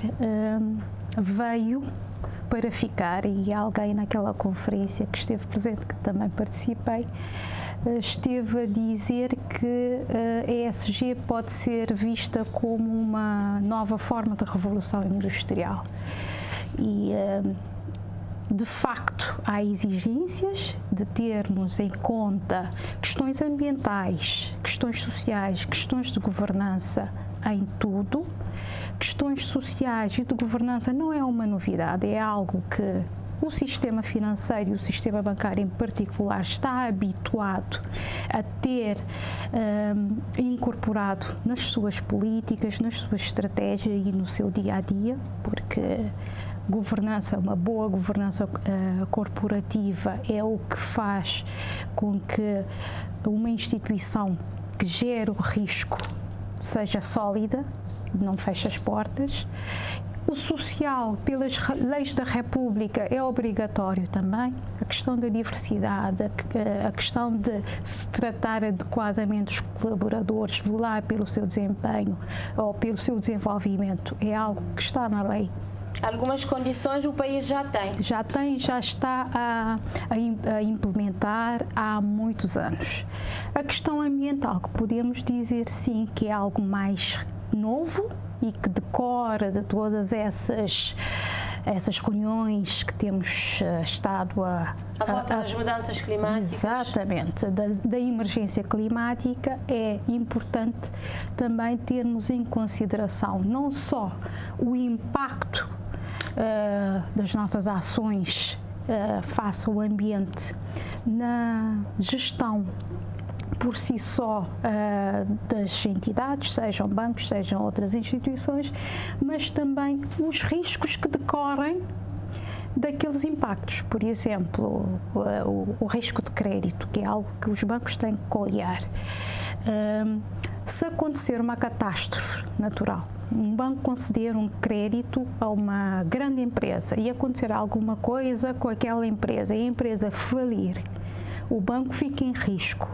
veio para ficar, e alguém naquela conferência que esteve presente, que também participei, esteve a dizer que a ESG pode ser vista como uma nova forma de revolução industrial. E, de facto, há exigências de termos em conta questões ambientais, questões sociais, questões de governança em tudo. Questões sociais e de governança não é uma novidade, é algo que o sistema financeiro e o sistema bancário em particular está habituado a ter incorporado nas suas políticas, nas suas estratégias e no seu dia-a-dia, porque governança, uma boa governança corporativa é o que faz com que uma instituição que gera o risco seja sólida, não fecha as portas. O social, pelas leis da República, é obrigatório também. A questão da diversidade, a questão de se tratar adequadamente os colaboradores, velar pelo seu desempenho ou pelo seu desenvolvimento, é algo que está na lei. Algumas condições o país já tem. Já tem, já está a implementar há muitos anos. A questão ambiental, que podemos dizer sim que é algo mais novo e que decora de todas essas reuniões que temos estado a volta das mudanças climáticas. Exatamente, da emergência climática. É importante também termos em consideração não só o impacto das nossas ações face ao ambiente na gestão por si só das entidades, sejam bancos, sejam outras instituições, mas também os riscos que decorrem daqueles impactos. Por exemplo, o risco de crédito, que é algo que os bancos têm que olhar. Se acontecer uma catástrofe natural, um banco conceder um crédito a uma grande empresa e acontecer alguma coisa com aquela empresa e a empresa falir, o banco fica em risco,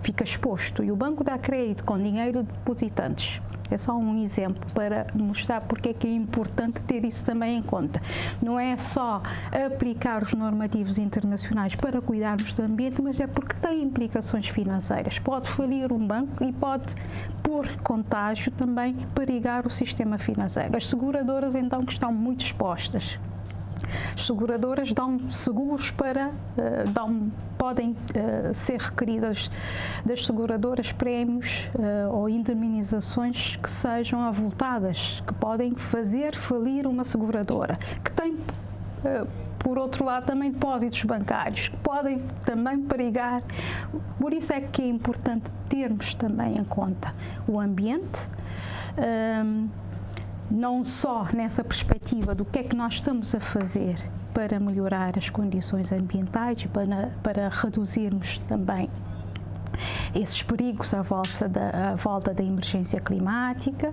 fica exposto, e o banco dá crédito com dinheiro de depositantes. É só um exemplo para mostrar porque é que é importante ter isso também em conta. Não é só aplicar os normativos internacionais para cuidarmos do ambiente, mas é porque tem implicações financeiras. Pode falir um banco e pode, por contágio, também perigar o sistema financeiro. As seguradoras, então, que estão muito expostas. As seguradoras dão seguros para, podem ser requeridas das seguradoras prémios ou indemnizações que sejam avultadas, que podem fazer falir uma seguradora, que tem, por outro lado, também depósitos bancários, que podem também perigar. Por isso é que é importante termos também em conta o ambiente, não só nessa perspectiva do que é que nós estamos a fazer para melhorar as condições ambientais e para reduzirmos também esses perigos à volta da emergência climática,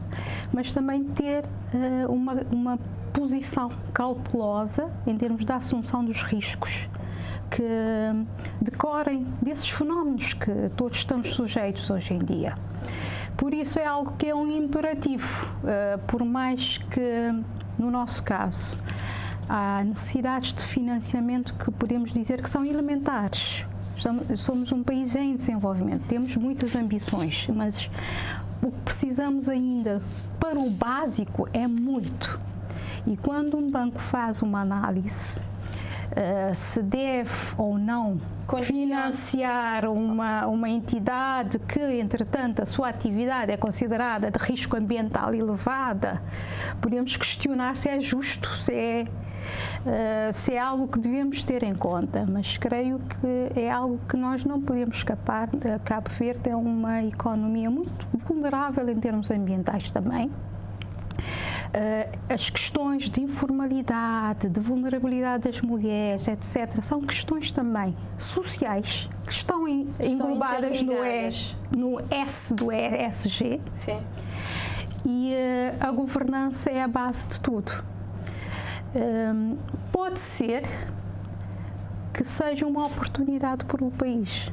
mas também ter uma posição cautelosa em termos da assunção dos riscos que decorrem desses fenómenos que todos estamos sujeitos hoje em dia. Por isso é algo que é um imperativo, por mais que, no nosso caso, há necessidades de financiamento que podemos dizer que são elementares. Somos um país em desenvolvimento, temos muitas ambições, mas o que precisamos ainda para o básico é muito. E quando um banco faz uma análise, se deve ou não financiar uma entidade que, entretanto, a sua atividade é considerada de risco ambiental elevada, podemos questionar se é justo, se é algo que devemos ter em conta, mas creio que é algo que nós não podemos escapar. Cabo Verde é uma economia muito vulnerável em termos ambientais também. as questões de informalidade, de vulnerabilidade das mulheres, etc., são questões também sociais que estão englobadas no S do ESG. Sim. E a governança é a base de tudo. Pode ser que seja uma oportunidade para o país.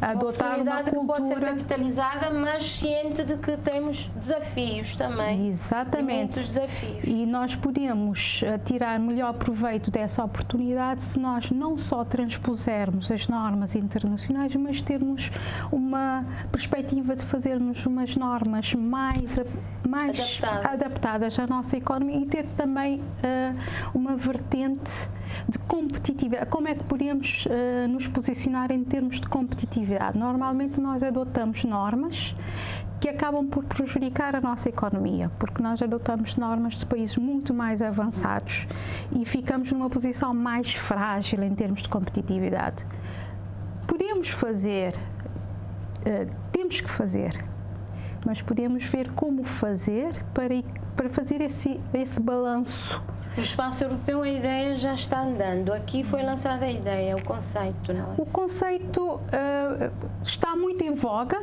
Adotar uma oportunidade que pode ser capitalizada, mas ciente de que temos desafios também. Exatamente. Muitos desafios. E nós podemos tirar melhor proveito dessa oportunidade se nós não só transpusermos as normas internacionais, mas termos uma perspectiva de fazermos umas normas mais adaptadas à nossa economia e ter também uma vertente de competitividade. Como é que podemos nos posicionar em termos de competitividade? Normalmente nós adotamos normas que acabam por prejudicar a nossa economia, porque nós adotamos normas de países muito mais avançados e ficamos numa posição mais frágil em termos de competitividade. Podemos fazer, temos que fazer, mas podemos ver como fazer para fazer esse balanço. O espaço europeu, a ideia já está andando. Aqui foi lançada a ideia, o conceito, não é? O conceito está muito em voga,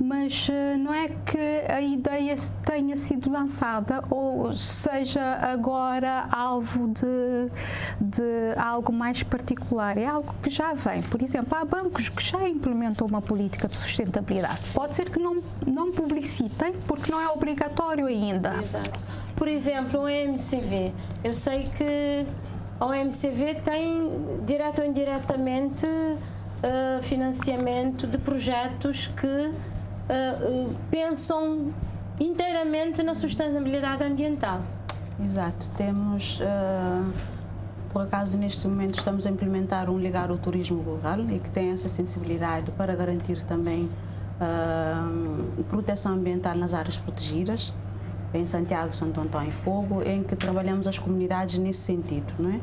mas não é que a ideia tenha sido lançada ou seja agora alvo de algo mais particular. É algo que já vem. Por exemplo, há bancos que já implementam uma política de sustentabilidade. Pode ser que não publicitem, porque não é obrigatório ainda. Exato. Por exemplo, o OMCV. Eu sei que a OMCV tem, direto ou indiretamente, financiamento de projetos que pensam inteiramente na sustentabilidade ambiental. Exato. Temos, por acaso, neste momento estamos a implementar um ligado ao turismo rural e que tem essa sensibilidade para garantir também proteção ambiental nas áreas protegidas. Em Santiago, Santo Antão e Fogo, em que trabalhamos as comunidades nesse sentido, não é?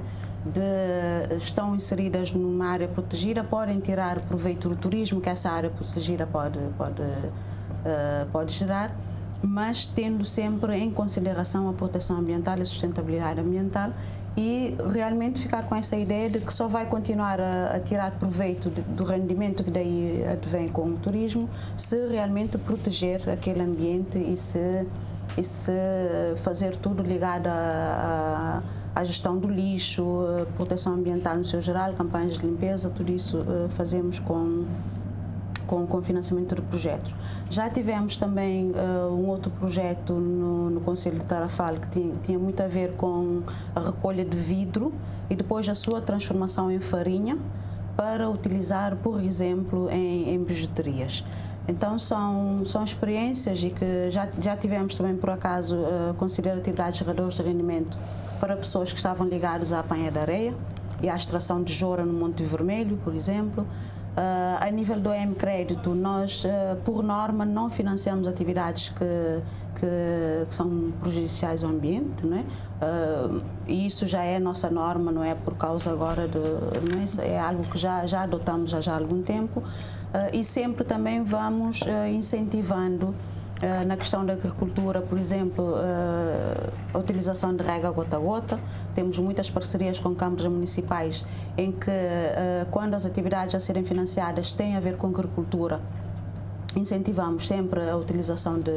Estão inseridas numa área protegida, podem tirar proveito do turismo que essa área protegida pode gerar, mas tendo sempre em consideração a proteção ambiental e a sustentabilidade ambiental e realmente ficar com essa ideia de que só vai continuar a tirar proveito do rendimento que daí advém com o turismo se realmente proteger aquele ambiente e se fazer tudo ligado à gestão do lixo, proteção ambiental no seu geral, campanhas de limpeza, tudo isso fazemos com financiamento de projetos. Já tivemos também um outro projeto no Conselho de Tarrafal que tinha muito a ver com a recolha de vidro e depois a sua transformação em farinha para utilizar, por exemplo, em bijuterias. Então são experiências e que já tivemos também, por acaso, consideratividades geradores de rendimento para pessoas que estavam ligadas à apanha de areia e à extração de jora no Monte Vermelho, por exemplo. A nível do OM Crédito, nós, por norma, não financiamos atividades que são prejudiciais ao ambiente, não é? E isso já é a nossa norma, não é por causa agora de... Não é? É algo que já adotamos já há algum tempo. E sempre também vamos incentivando, na questão da agricultura, por exemplo, a utilização de rega gota a gota. Temos muitas parcerias com câmaras municipais em que, quando as atividades a serem financiadas têm a ver com agricultura, incentivamos sempre a utilização de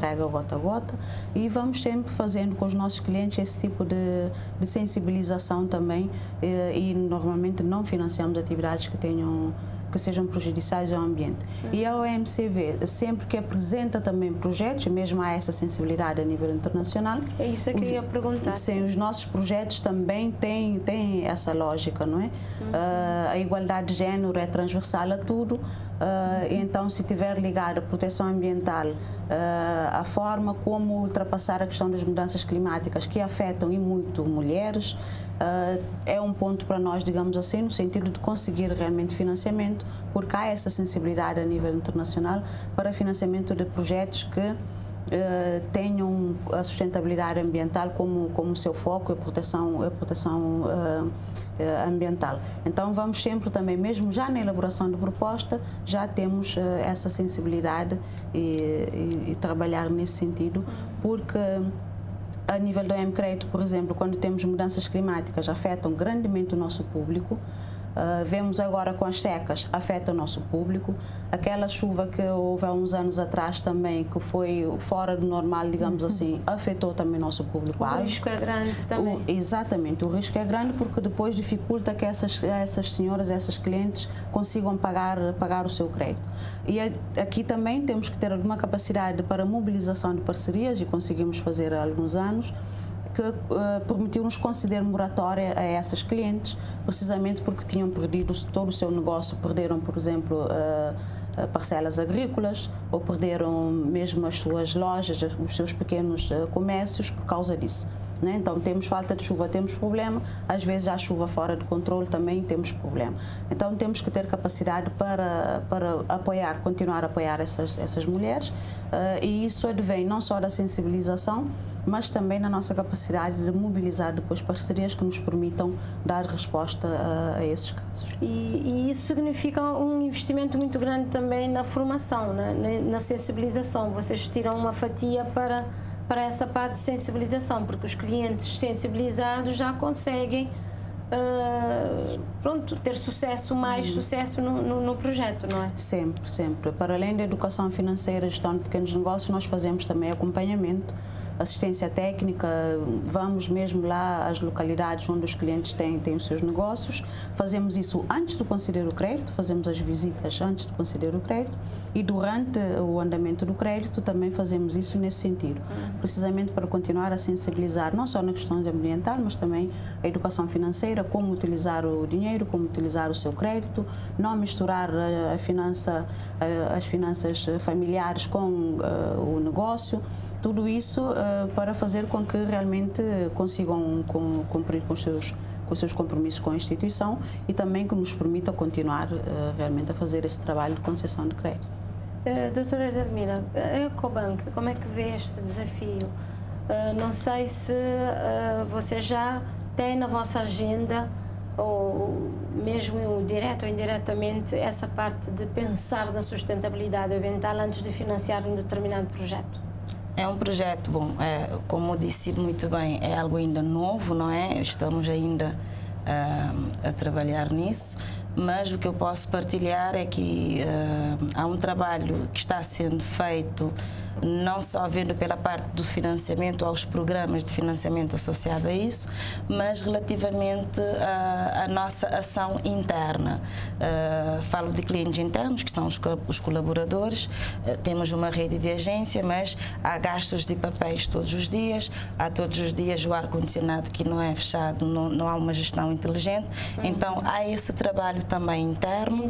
rega gota a gota e vamos sempre fazendo com os nossos clientes esse tipo de sensibilização também e normalmente não financiamos atividades que sejam prejudiciais ao ambiente. E a OMCV, sempre que apresenta também projetos, mesmo há essa sensibilidade a nível internacional... É isso que eu queria perguntar. Sim, os nossos projetos também têm essa lógica, não é? Uhum. A igualdade de género é transversal a tudo, então se tiver ligado à proteção ambiental, a forma como ultrapassar a questão das mudanças climáticas que afetam e muito mulheres, é um ponto para nós, digamos assim, no sentido de conseguir realmente financiamento, porque há essa sensibilidade a nível internacional para financiamento de projetos que tenham a sustentabilidade ambiental como seu foco e proteção ambiental. Então vamos sempre também, mesmo já na elaboração de proposta, já temos essa sensibilidade e trabalhar nesse sentido, porque a nível do OM Crédito, por exemplo, quando temos mudanças climáticas, afetam grandemente o nosso público. Vemos agora com as secas, afeta o nosso público. Aquela chuva que houve há uns anos atrás também, que foi fora do normal, digamos assim, afetou também o nosso público-alvo. O risco é grande também. Exatamente, o risco é grande porque depois dificulta que essas senhoras, essas clientes consigam pagar o seu crédito. E aqui também temos que ter alguma capacidade para mobilização de parcerias, e conseguimos fazer há alguns anos, que permitiu-nos conceder moratória a essas clientes, precisamente porque tinham perdido todo o seu negócio, perderam, por exemplo, parcelas agrícolas, ou perderam mesmo as suas lojas, os seus pequenos comércios por causa disso. Né? Então, temos falta de chuva, temos problema, às vezes há chuva fora de controle, também temos problema. Então, temos que ter capacidade para apoiar, continuar a apoiar essas mulheres, e isso advém não só da sensibilização, mas também na nossa capacidade de mobilizar depois parcerias que nos permitam dar resposta a esses casos. E isso significa um investimento muito grande também na formação, né? Na sensibilização. Vocês tiram uma fatia para essa parte de sensibilização, porque os clientes sensibilizados já conseguem ter sucesso, mais sucesso no projeto, não é? Sempre, sempre. Para além da educação financeira, gestão de pequenos negócios, nós fazemos também acompanhamento, assistência técnica, vamos mesmo lá às localidades onde os clientes têm os seus negócios, fazemos isso antes de conceder o crédito, fazemos as visitas antes de conceder o crédito e durante o andamento do crédito também fazemos isso nesse sentido, precisamente para continuar a sensibilizar não só na questão ambiental, mas também a educação financeira, como utilizar o dinheiro, como utilizar o seu crédito, não misturar as finanças familiares com o negócio. Tudo isso para fazer com que realmente consigam cumprir com os seus compromissos com a instituição e também que nos permita continuar realmente a fazer esse trabalho de concessão de crédito. Doutora Edelmira, a Ecobank, como é que vê este desafio? Não sei se você já tem na vossa agenda, ou mesmo direto ou indiretamente, essa parte de pensar na sustentabilidade ambiental antes de financiar um determinado projeto. É um projeto, como disse muito bem, é algo ainda novo, não é? Estamos ainda a trabalhar nisso, mas o que eu posso partilhar é que há um trabalho que está sendo feito, não só vendo pela parte do financiamento, aos programas de financiamento associado a isso, mas relativamente à nossa ação interna. Falo de clientes internos, que são os colaboradores, temos uma rede de agência, mas há gastos de papéis todos os dias, há todos os dias o ar-condicionado que não é fechado, não há uma gestão inteligente, então há esse trabalho também interno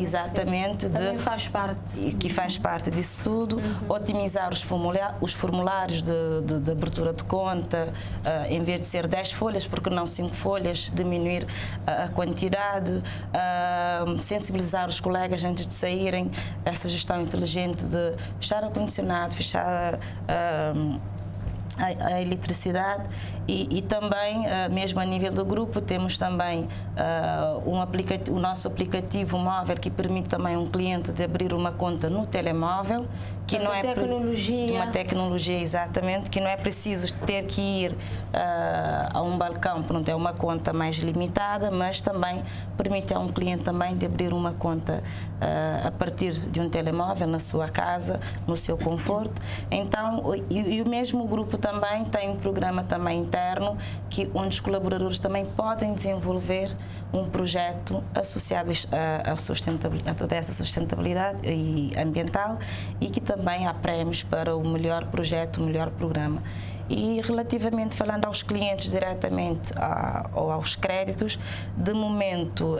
exatamente, também faz parte disso tudo, otimizar os formulários de abertura de conta, em vez de ser 10 folhas, porque não 5 folhas, diminuir a quantidade, sensibilizar os colegas antes de saírem, essa gestão inteligente de fechar ar-condicionado, fechar a eletricidade e também, mesmo a nível do grupo, temos também o nosso aplicativo móvel que permite também a um cliente de abrir uma conta no telemóvel, que não é uma tecnologia exatamente, que não é preciso ter que ir a um balcão, portanto é uma conta mais limitada, mas também permite a um cliente também de abrir uma conta a partir de um telemóvel na sua casa, no seu conforto. Então, e o mesmo grupo também tem um programa também interno onde os colaboradores também podem desenvolver um projeto associado a toda essa sustentabilidade e ambiental, e que também há prémios para o melhor projeto, o melhor programa. E relativamente falando aos clientes diretamente ou aos créditos, de momento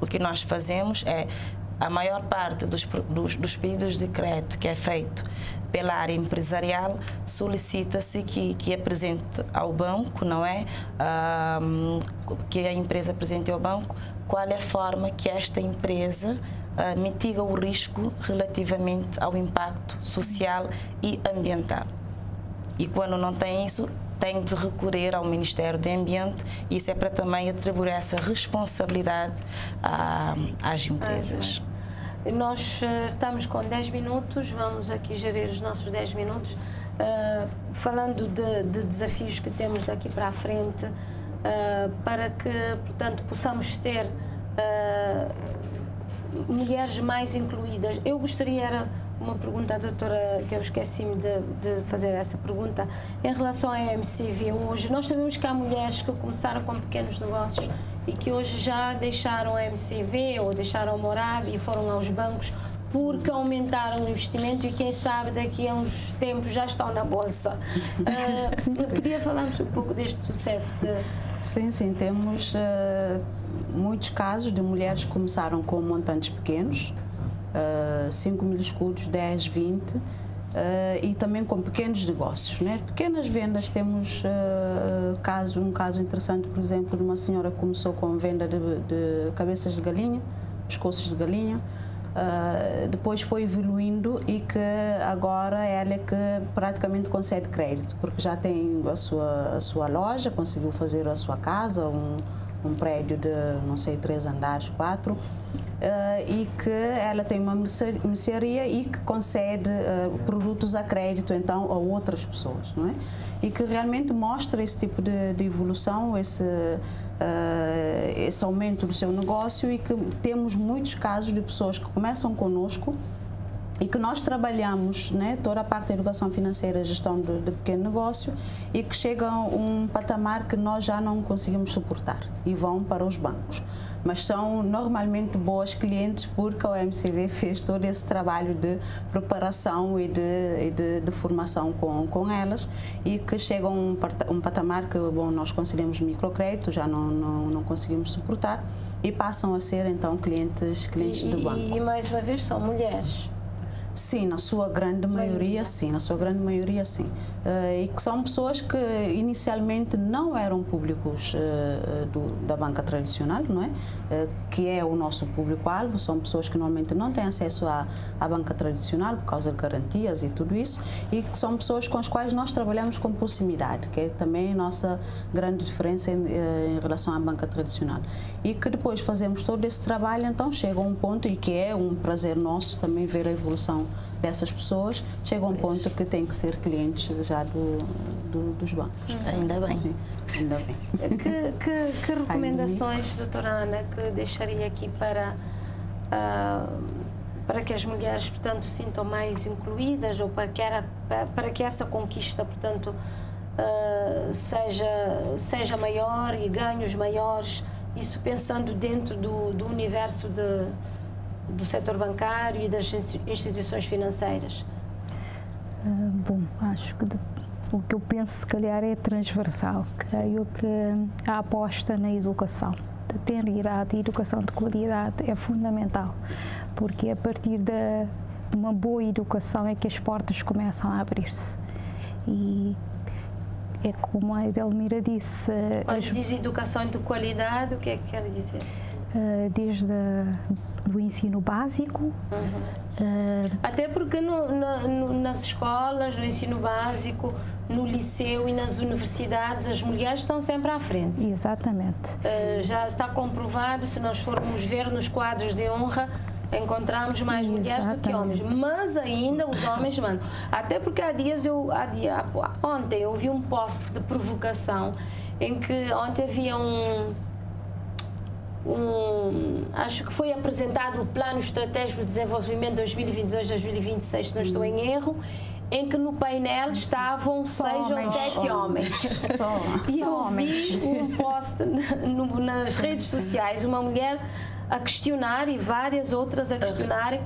o que nós fazemos é a maior parte dos pedidos de crédito que é feito pela área empresarial, solicita-se que apresente ao banco, não é? Que a empresa apresente ao banco qual é a forma que esta empresa mitiga o risco relativamente ao impacto social e ambiental. E quando não tem isso, tem de recorrer ao Ministério do Ambiente, e isso é para também atribuir essa responsabilidade às empresas. Nós estamos com 10 minutos, vamos aqui gerir os nossos 10 minutos, falando de desafios que temos daqui para a frente, para que, portanto, possamos ter mulheres mais incluídas. Eu gostaria, era uma pergunta à doutora, que eu esqueci-me de fazer essa pergunta, em relação à OMCV hoje. Nós sabemos que há mulheres que começaram com pequenos negócios e que hoje já deixaram a OMCV ou deixaram a Morab e foram aos bancos porque aumentaram o investimento e quem sabe daqui a uns tempos já estão na Bolsa. Eu queria falarmos um pouco deste sucesso. Sim, sim, temos muitos casos de mulheres que começaram com montantes pequenos, 5 mil escudos, 10, 20, e também com pequenos negócios, né? Pequenas vendas. Temos um caso interessante, por exemplo, de uma senhora que começou com venda de cabeças de galinha, pescoços de galinha, depois foi evoluindo e que agora ela é que praticamente concede crédito, porque já tem a sua loja, conseguiu fazer a sua casa, um prédio de, não sei, 3 andares, 4, e que ela tem uma mercearia e que concede produtos a crédito, então, a outras pessoas, não é? E que realmente mostra esse tipo de evolução, esse aumento do seu negócio, e que temos muitos casos de pessoas que começam conosco e que nós trabalhamos, né, toda a parte da educação financeira, gestão de pequeno negócio, e que chegam a um patamar que nós já não conseguimos suportar e vão para os bancos. Mas são normalmente boas clientes porque a OMCV fez todo esse trabalho de preparação e de formação com elas, e que chegam a um patamar que, bom, nós concedemos microcrédito, já não conseguimos suportar, e passam a ser então clientes do banco. E mais uma vez são mulheres. Sim, na sua grande maioria, sim, na sua grande maioria, sim. E que são pessoas que inicialmente não eram públicos da banca tradicional, não é? Que é o nosso público-alvo, são pessoas que normalmente não têm acesso à banca tradicional por causa de garantias e tudo isso, e que são pessoas com as quais nós trabalhamos com proximidade, que é também a nossa grande diferença em relação à banca tradicional. E que depois fazemos todo esse trabalho, então chega a um ponto, e que é um prazer nosso também ver a evolução dessas pessoas, chega a um ponto que tem que ser clientes já dos bancos. Ainda bem. Sim, ainda bem. Que recomendações, doutora Ana, que deixaria aqui para que as mulheres, portanto, sintam mais incluídas, ou para que essa conquista, portanto, seja maior e ganhos maiores, isso pensando dentro do universo do setor bancário e das instituições financeiras? Bom, acho que o que eu penso, se calhar, é transversal. Creio que a aposta na educação, de ter irado, a educação de qualidade é fundamental, porque a partir de uma boa educação é que as portas começam a abrir-se. E é como a Edelmira disse... Quando diz educação de qualidade, o que é que quer dizer? Desde o ensino básico. Até porque nas escolas, no ensino básico, no liceu e nas universidades, as mulheres estão sempre à frente. Exatamente. Já está comprovado, se nós formos ver nos quadros de honra, encontramos mais mulheres do que homens, mas ainda os homens mandam. Até porque ontem eu vi um post de provocação em que ontem havia acho que foi apresentado o Plano Estratégico de Desenvolvimento 2022-2026, se não estou em erro, em que no painel estavam 6 ou 7 homens. E eu vi um post nas redes sociais, uma mulher a questionar e várias outras a questionarem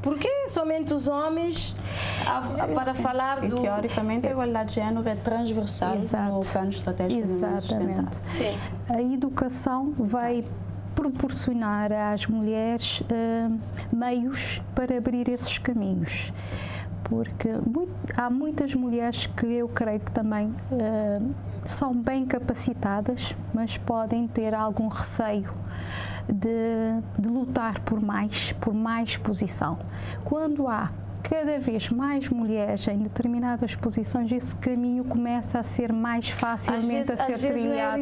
porquê somente os homens para falar do... E teoricamente a igualdade de género é transversal no plano estratégico de desenvolvimento sustentável. Sim. A educação vai proporcionar às mulheres meios para abrir esses caminhos, porque há muitas mulheres que eu creio que também são bem capacitadas, mas podem ter algum receio de lutar por mais exposição. Quando há cada vez mais mulheres em determinadas posições, esse caminho começa a ser mais facilmente a ser trilhado.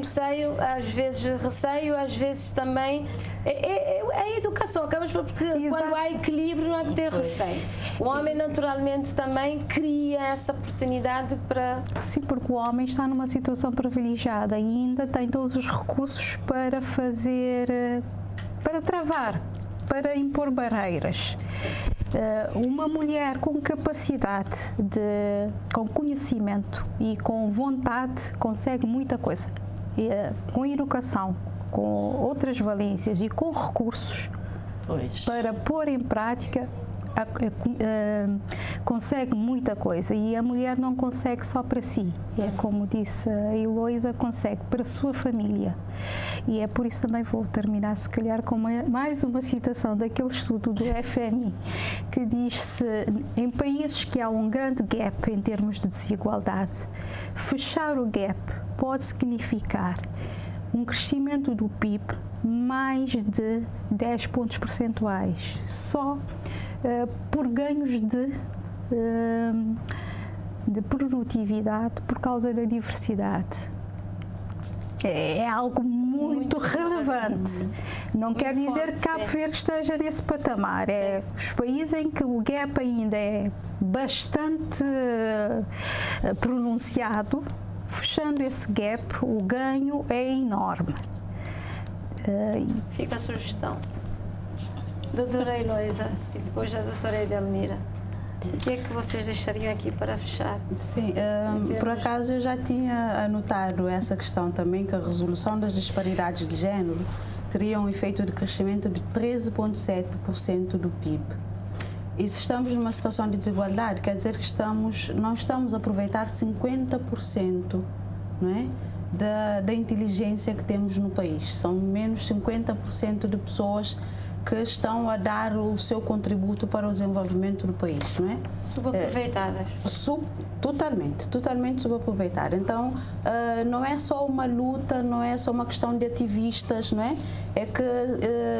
Às vezes receio, às vezes também é educação, acabamos porque quando há equilíbrio não há que ter receio. O homem naturalmente também cria essa oportunidade para... Sim, porque o homem está numa situação privilegiada e ainda tem todos os recursos para fazer, para travar, para impor barreiras. Uma mulher com capacidade, com conhecimento e com vontade consegue muita coisa. Com educação, com outras valências e com recursos para pôr em prática, consegue muita coisa. E a mulher não consegue só para si, é como disse a Eloísa, consegue para a sua família. E é por isso também vou terminar se calhar com mais uma citação daquele estudo do FMI que diz-se, em países que há um grande gap em termos de desigualdade, fechar o gap pode significar um crescimento do PIB mais de 10 pontos percentuais só por ganhos de produtividade por causa da diversidade. É algo muito relevante. Não quer dizer que Cabo Verde esteja nesse patamar. É os países em que o gap ainda é bastante pronunciado, fechando esse gap, o ganho é enorme. Fica a sugestão. Doutora Eloísa e depois a doutora Edelmira, o que é que vocês deixariam aqui para fechar? Sim, por acaso eu já tinha anotado essa questão também, que a resolução das disparidades de género teria um efeito de crescimento de 13,7% do PIB. E se estamos numa situação de desigualdade, quer dizer que não estamos a aproveitar 50%, não é? da inteligência que temos no país. São menos 50% de pessoas que estão a dar o seu contributo para o desenvolvimento do país, não é? Subaproveitadas. Totalmente subaproveitadas. Então, não é só uma luta, não é só uma questão de ativistas, não é?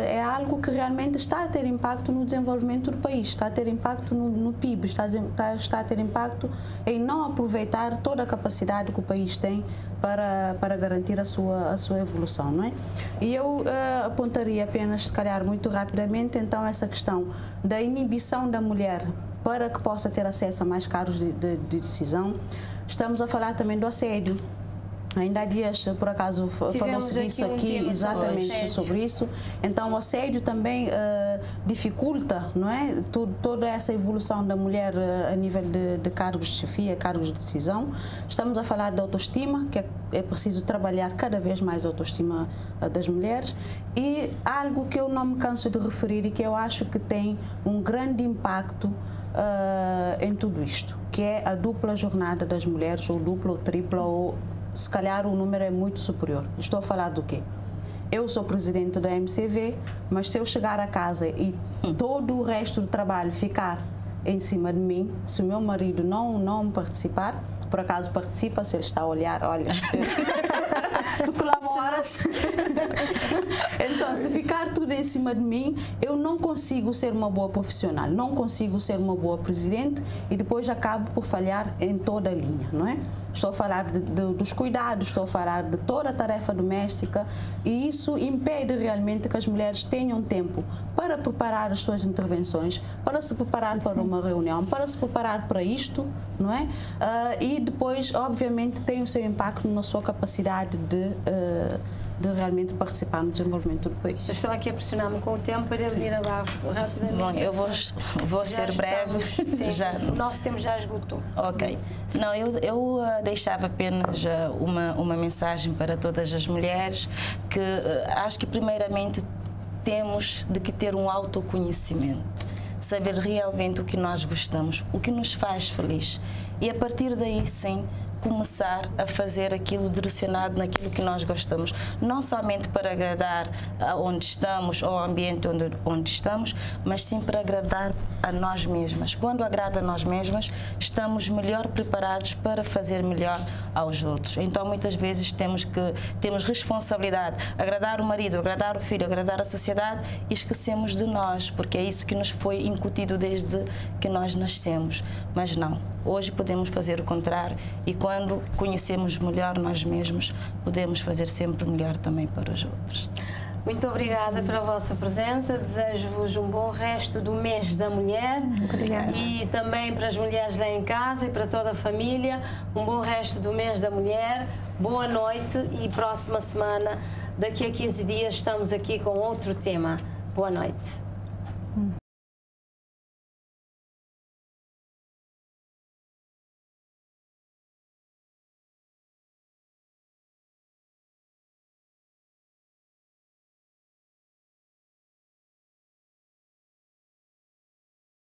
É algo que realmente está a ter impacto no desenvolvimento do país, está a ter impacto no PIB, está a ter impacto em não aproveitar toda a capacidade que o país tem para garantir a sua evolução, não é? E eu apontaria apenas, se calhar, muito rapidamente, então, essa questão da inibição da mulher para que possa ter acesso a mais cargos de decisão. Estamos a falar também do assédio. Ainda há dias, por acaso, falou-se disso aqui, exatamente sobre isso. Então, o assédio também dificulta, não é? Toda essa evolução da mulher a nível de cargos de chefia, cargos de decisão. Estamos a falar de autoestima, que é preciso trabalhar cada vez mais a autoestima das mulheres. E algo que eu não me canso de referir e que eu acho que tem um grande impacto em tudo isto, que é a dupla jornada das mulheres, ou dupla, ou tripla, ou... se calhar o número é muito superior. Estou a falar do quê? Eu sou presidente da OMCV, mas se eu chegar a casa e todo o resto do trabalho ficar em cima de mim, se o meu marido não participar, por acaso participa, se ele está a olhar, olha, tu colaboras. Então, se ficar tudo em cima de mim, eu não consigo ser uma boa profissional, não consigo ser uma boa presidente e depois acabo por falhar em toda a linha, não é? Estou a falar dos cuidados, estou a falar de toda a tarefa doméstica e isso impede realmente que as mulheres tenham tempo para preparar as suas intervenções, para se preparar para uma reunião, para se preparar para isto, não é? E depois, obviamente, tem o seu impacto na sua capacidade de realmente participar no desenvolvimento do país. Eu estou aqui a pressionar-me com o tempo para Edelmira Barros rapidamente. Bom, eu vou ser breve. Já. O nosso tempo já esgotou. Ok. Não, eu deixava apenas uma mensagem para todas as mulheres, que acho que primeiramente temos de ter um autoconhecimento, saber realmente o que nós gostamos, o que nos faz feliz. E a partir daí, sim, começar a fazer aquilo direcionado naquilo que nós gostamos, não somente para agradar a onde estamos ou ao ambiente onde estamos, mas sim para agradar a nós mesmas. Quando agrada a nós mesmas, estamos melhor preparados para fazer melhor aos outros. Então muitas vezes temos responsabilidade, agradar o marido, agradar o filho, agradar a sociedade, e esquecemos de nós, porque é isso que nos foi incutido desde que nós nascemos. Mas não, hoje podemos fazer o contrário, e quando conhecemos melhor nós mesmos, podemos fazer sempre melhor também para os outros. Muito obrigada pela vossa presença, desejo-vos um bom resto do mês da mulher. Obrigada. E também para as mulheres lá em casa e para toda a família, um bom resto do mês da mulher, boa noite, e próxima semana, daqui a 15 dias, estamos aqui com outro tema. Boa noite.